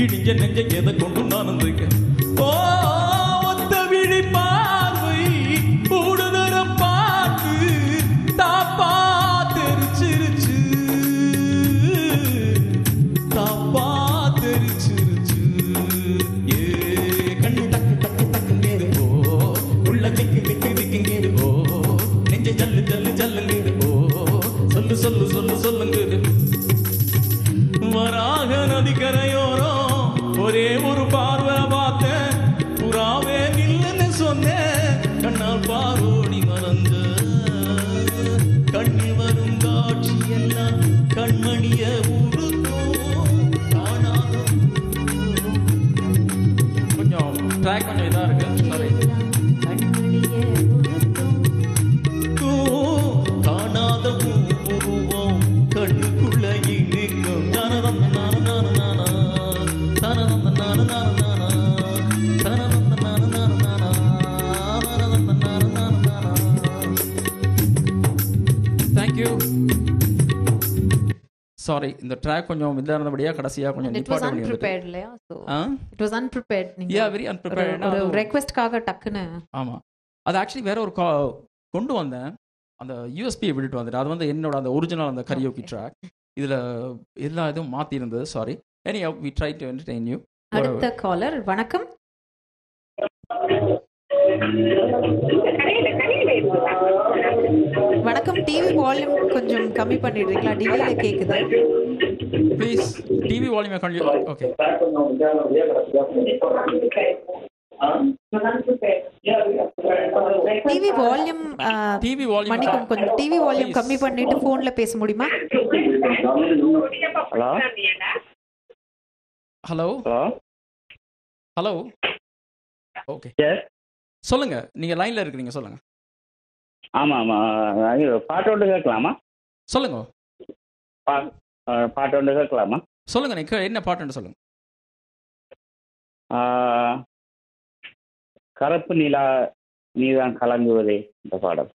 இடிஞ்ச நெஞ்ச எதை கொண்டு நான் இருக்க. Sorry, இந்த ட்ராக் கொஞ்சம் இதா இருந்தபடியா கடைசியா கொஞ்சம் நிப்பாட்ட வேண்டியது. It was unprepared இல்லையா? So it was unprepared. Yeah, very unprepared. ஒரு request காக டக்குன. ஆமா. அது actually வேற ஒரு கொண்டு வந்தேன். அந்த USB விட்டுட்டு வந்தேன். அது வந்து என்னோட அந்த ஒரிஜினல் அந்த karaoke track. இதுல எல்லா இதுவும் மாத்தி இருந்தது. Sorry. Anyhow, we try to entertain you. அடுத்த காலர் வணக்கம். வணக்கம். டிவி வால்யூம் கொஞ்சம் கம்மி பண்ணிடுறீங்களா? டிவில கேக்குதா? ப்ளீஸ் டிவி வால்யூம் கம்மி. ஓகே. டிவி வால்யூம் கம்மி பண்ணிட்டு போன்ல பேச முடியுமா? Hello hello hello. Okay. Yes சொல்லுங்க. நீங்க லைன்ல இருக்கீங்க. சொல்லுங்க. ஆமா ஆமா. பாட்டோட கேட்கலாமா? சொல்லுங்க. பாட்டோட கேட்கலாமா? சொல்லுங்க. நீங்க என்ன பாட்டுன்னு சொல்லுங்க. கருப்பு நிலா நீதான் கலங்குவதே இந்த பாடம்.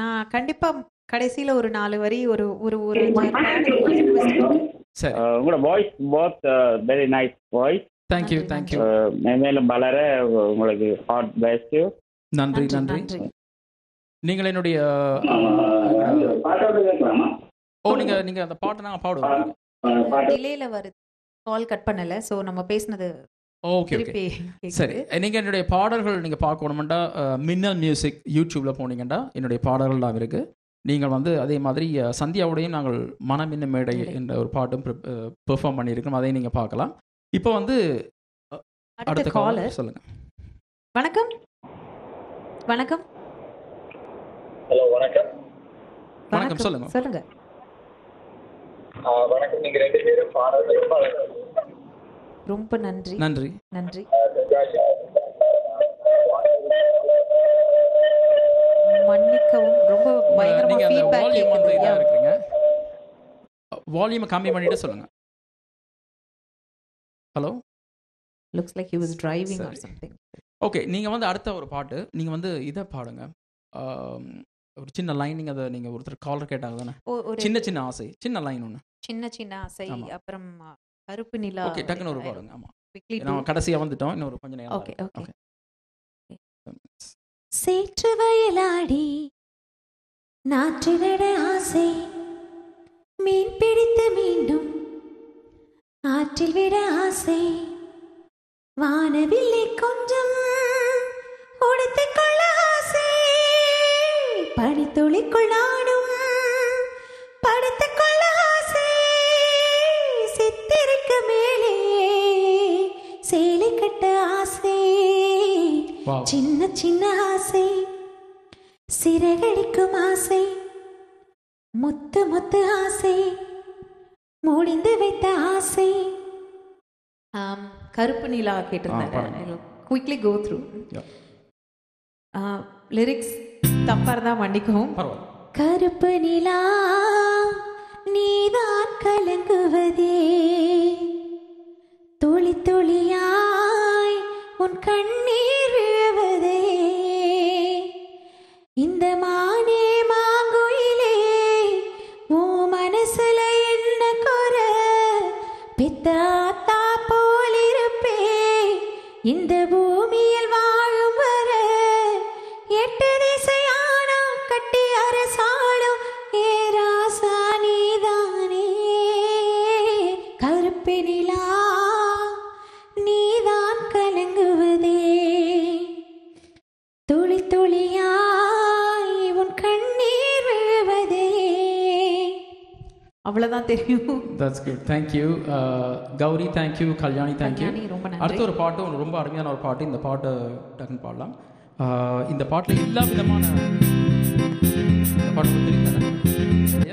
நான் கண்டிப்பா கடைசியில ஒரு 4 வரி ஒரு ஒரு ஒரு சரி. உங்களோட voice both very nice voice. Thank you thank you. மேலும் வளர உங்களுக்கு ஹார்ட் பேஸ்ட். நன்றி நன்றி. நீங்கள் என்னுடைய ஓ நீங்க நீங்க அந்த பாட்டை நான் பாடுவோம். டிலேல வருது. கால் கட் பண்ணல. சோ நம்ம பேசினது ஓகே ஓகே சரி. நீங்க என்னுடைய பாடல்கள் நீங்க பார்க்கணும்னா மின்னல் மியூசிக் யூடியூப்ல போனீங்கன்னா என்னுடைய பாடல்கள் தான் இருக்கு. நீங்கள் வந்து அதே மாதிரி சந்தியாவுடையும் நாங்கள் மனம் இன்னும் மேடை என்ற ஒரு பாட்டும் பெர்ஃபார்ம் பண்ணியிருக்கோம். அதையும் நீங்க பார்க்கலாம். இப்போ வந்து அடுத்த காலர் சொல்லுங்க. வணக்கம் வணக்கம். ஹலோ வணக்கம் வணக்கம். சொல்லுங்க சொல்லுங்க. வணக்கம். நீங்க ரெண்டு பேரும் பாடல்கள் ரொம்ப அழகா ரொம்ப நன்றி நன்றி நன்றி. மன்னிக்கவும் ரொம்ப பயங்கரமா ஃபீட்பேக் வந்து இதா இருக்குங்க. வால்யூம் கம்மி பண்ணிட்டு சொல்லுங்க. Hello. Looks like he was driving or something. Okay. நீங்க வந்து அடுத்த ஒரு பாட்டு நீங்க வந்து இத பாடுங்க. ஒரு சின்ன லைனிங் அத நீங்க ஒருத்தர் காலர் கேட்டாங்க தான. சின்ன சின்ன ஆசை சின்ன லைன் ஒன்னு. சின்ன சின்ன ஆசை அப்புறம் கருப்பு நிலா. ஓகே டக்குன்னு ஒரு பாடுங்க. ஆமா. நான் கடைசியா வந்துட்டோம். இன்னொரு கொஞ்ச நேரம். Okay okay. சேற்று வயலாடி நாற்றிட ஆசை மீன் பிடித்து மீண்டும் ஆற்றில் விட ஆசை வானவில்லை கொஞ்சம் உடுத்திக் கொள்ள ஆசை பனித்துளிக்குள் நாடும் படுத்துக் கொள்ள ஆசை சித்திருக்கு மேலே சேலை கட்ட ஆசை சின்ன சின்ன ஆசை சிறகடிக்கும் ஆசை முத்து முத்து ஆசை முடிந்து வைத்த ஆசை கருப்பு நிலா கேட்டிருந்தேன். குயிக்லி கோ த்ரூ லிரிக்ஸ் தப்பா இருந்தா மன்னிக்கவும். கருப்பு நிலா நீதான் கலங்குவதே துளி துளியாய் உன் கண்ணீர் விழுவதே இந்த மானே மாங்குயிலே ஓ மனசுல பித்தாத்தா போலிருப்பே இந்த பூமியில் வாழும் வர 8 திசையானம் கட்டி அரசாளும் ஏ ராசா நீதானே கருப்பு நிலா நீதான் கலங்குவதே துளி துளியாய் உன் கண்ணீர் விழுவதே. அவ்வளவுதான் தெரியும். That's good. Thank you Gowri. Thank you Kalyani. Thank you. அடுத்த ஒரு பாட்டு ரொம்ப அருமையான ஒரு பாட்டு. இந்த பாட்டு டக்குன்னு பாடலாம். இந்த பாட்டில் எல்லா விதமான இந்த பாட்டு தெரியும் தானே.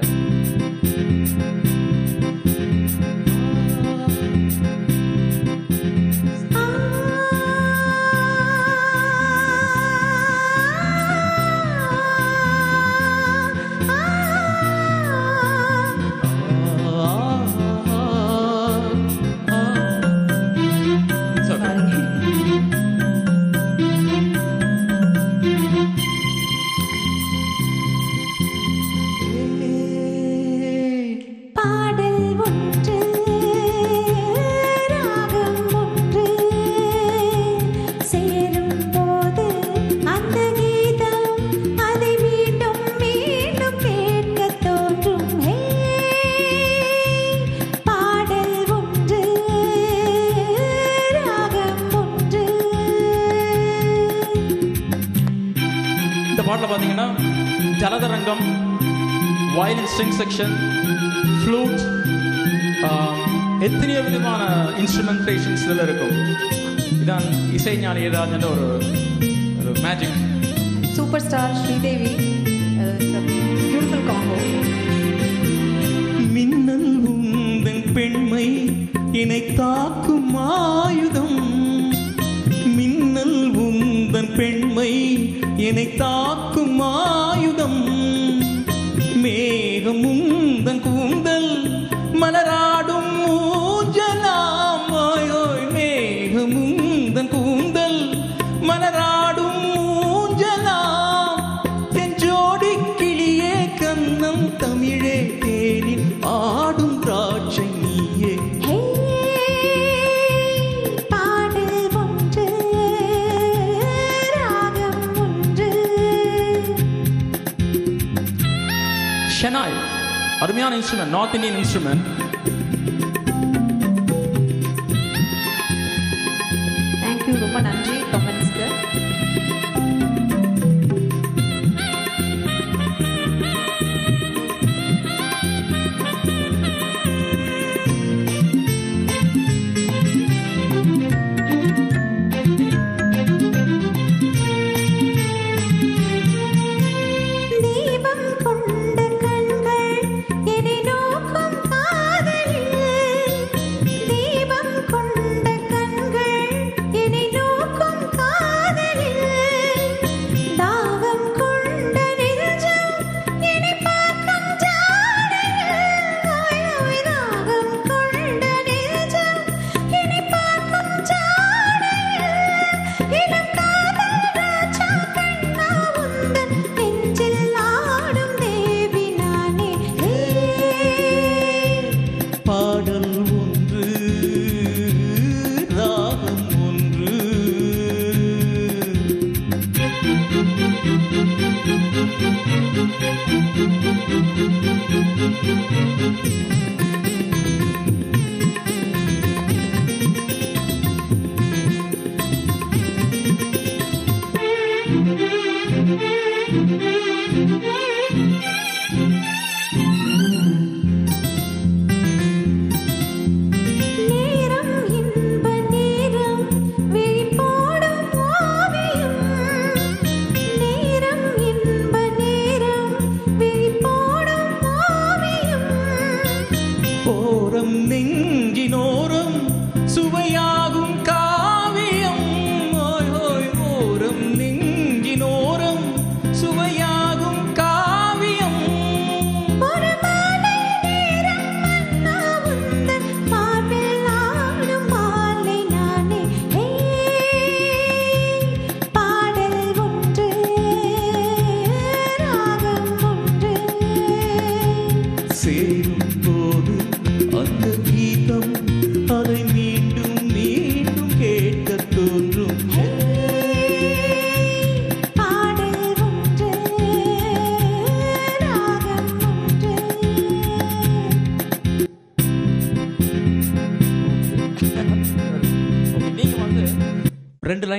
பாடல பாத்தீங்கன்னா ஜலதரங்கம் வயலின் ஸ்ட்ரிங் செக்ஷன் ஃப்ளூட் எத்தனை விதமான இன்ஸ்ட்ருமெண்டேஷன்ஸ் இதெல்லாம் இருக்கும். இதான் இசைஞானி ஏதாஜன்ற ஒரு ஒரு magic. Super star Sridevi beautiful combo. மின்னல் உந்தன் பெண்மை இனை தாக்கும் ஆயுதம், மின்னல் உந்தன் பெண்மை இனை தாக்கும் ஆயுதம், மேகம் உந்தன் கூந்தல் மலராடும் ஊஞ்சலாம், ஓயோய் மேகம் உந்தன் கூந்தல் மலராடும் ஊஞ்சலாம், என் ஜோடி கிளியே கண்ணம் தமிழே தேனில் ஆடும் திராட்சை நீயே. பாடு ஒன்று ராகம் ஒன்று. ஷெனாய் அருமையான இன்ஸ்ட்ருமெண்ட், நார்த் இந்தியன் இன்ஸ்ட்ருமெண்ட். ரொம்ப நன்றி கமெண்ட்ஸ்க்கு.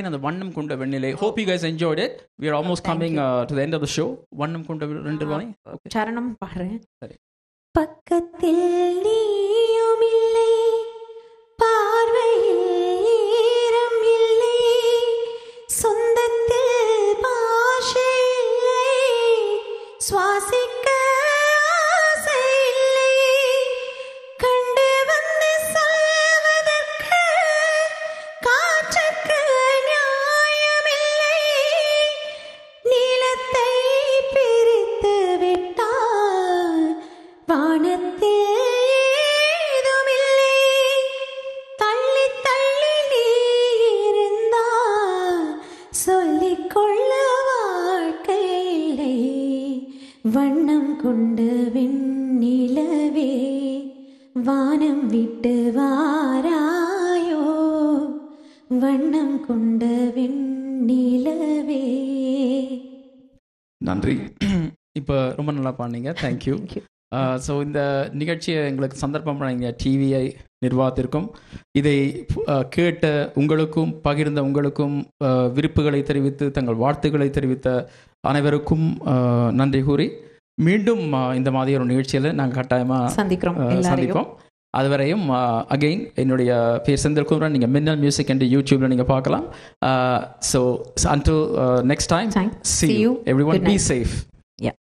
And the Vannam Kunda Vennilai. Hope you guys enjoyed it. We are almost coming to the end of the show. Vannam Kunda Vennilai. Charanam Paare. Pakkathil neeyum illai, paarvaiyil eeram illai, sondathil paashe illai, swasikka aasai illai, kandu vandu salvadharku kaatrakku. வண்ணம் கொண்டு வெண்ணிலவே வானம் விட்டு வாராயோ, வண்ணம் கொண்டு வெண்ணிலவே. நன்றி. இப்போ ரொம்ப நல்லா பாடுனீங்க. தேங்க்யூ. ஸோ இந்த நிகழ்ச்சியை எங்களுக்கு சந்தர்ப்பம் பண்ணீங்க டிவிஐ நிர்வாகத்திற்கும். இதை கேட்ட உங்களுக்கும் பகிர்ந்த உங்களுக்கும் விருப்புகளை தெரிவித்து தங்கள் வாழ்த்துக்களை தெரிவித்த அனைவருக்கும் நன்றி கூறி மீண்டும் இந்த மாதிரி ஒரு நிகழ்ச்சியில் நாங்கள் கட்டாயமாக சந்திப்போம். அதுவரையும் அகெயின் என்னுடைய பேர் செந்தில்குமரன். நீங்கள் மின்னல் மியூசிக் என்று யூடியூப்ல நீங்கள் பார்க்கலாம். So until next time, see you everyone, be safe. Yeah.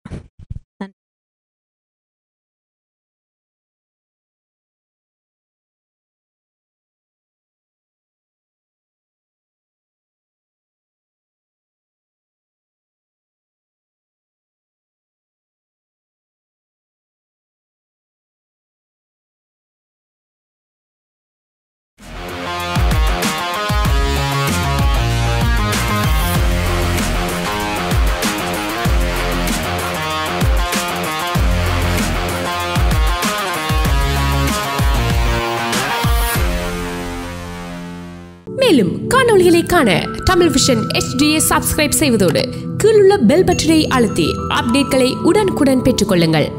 மேலும் காணொளிகளை காண தமிழ் விஷன் HDயை சப்ஸ்கிரைப் செய்வதோடு கீழுள்ள பெல் பட்டனை அழுத்தி அப்டேட்களை உடனுக்குடன் பெற்றுக்கொள்ளுங்கள்.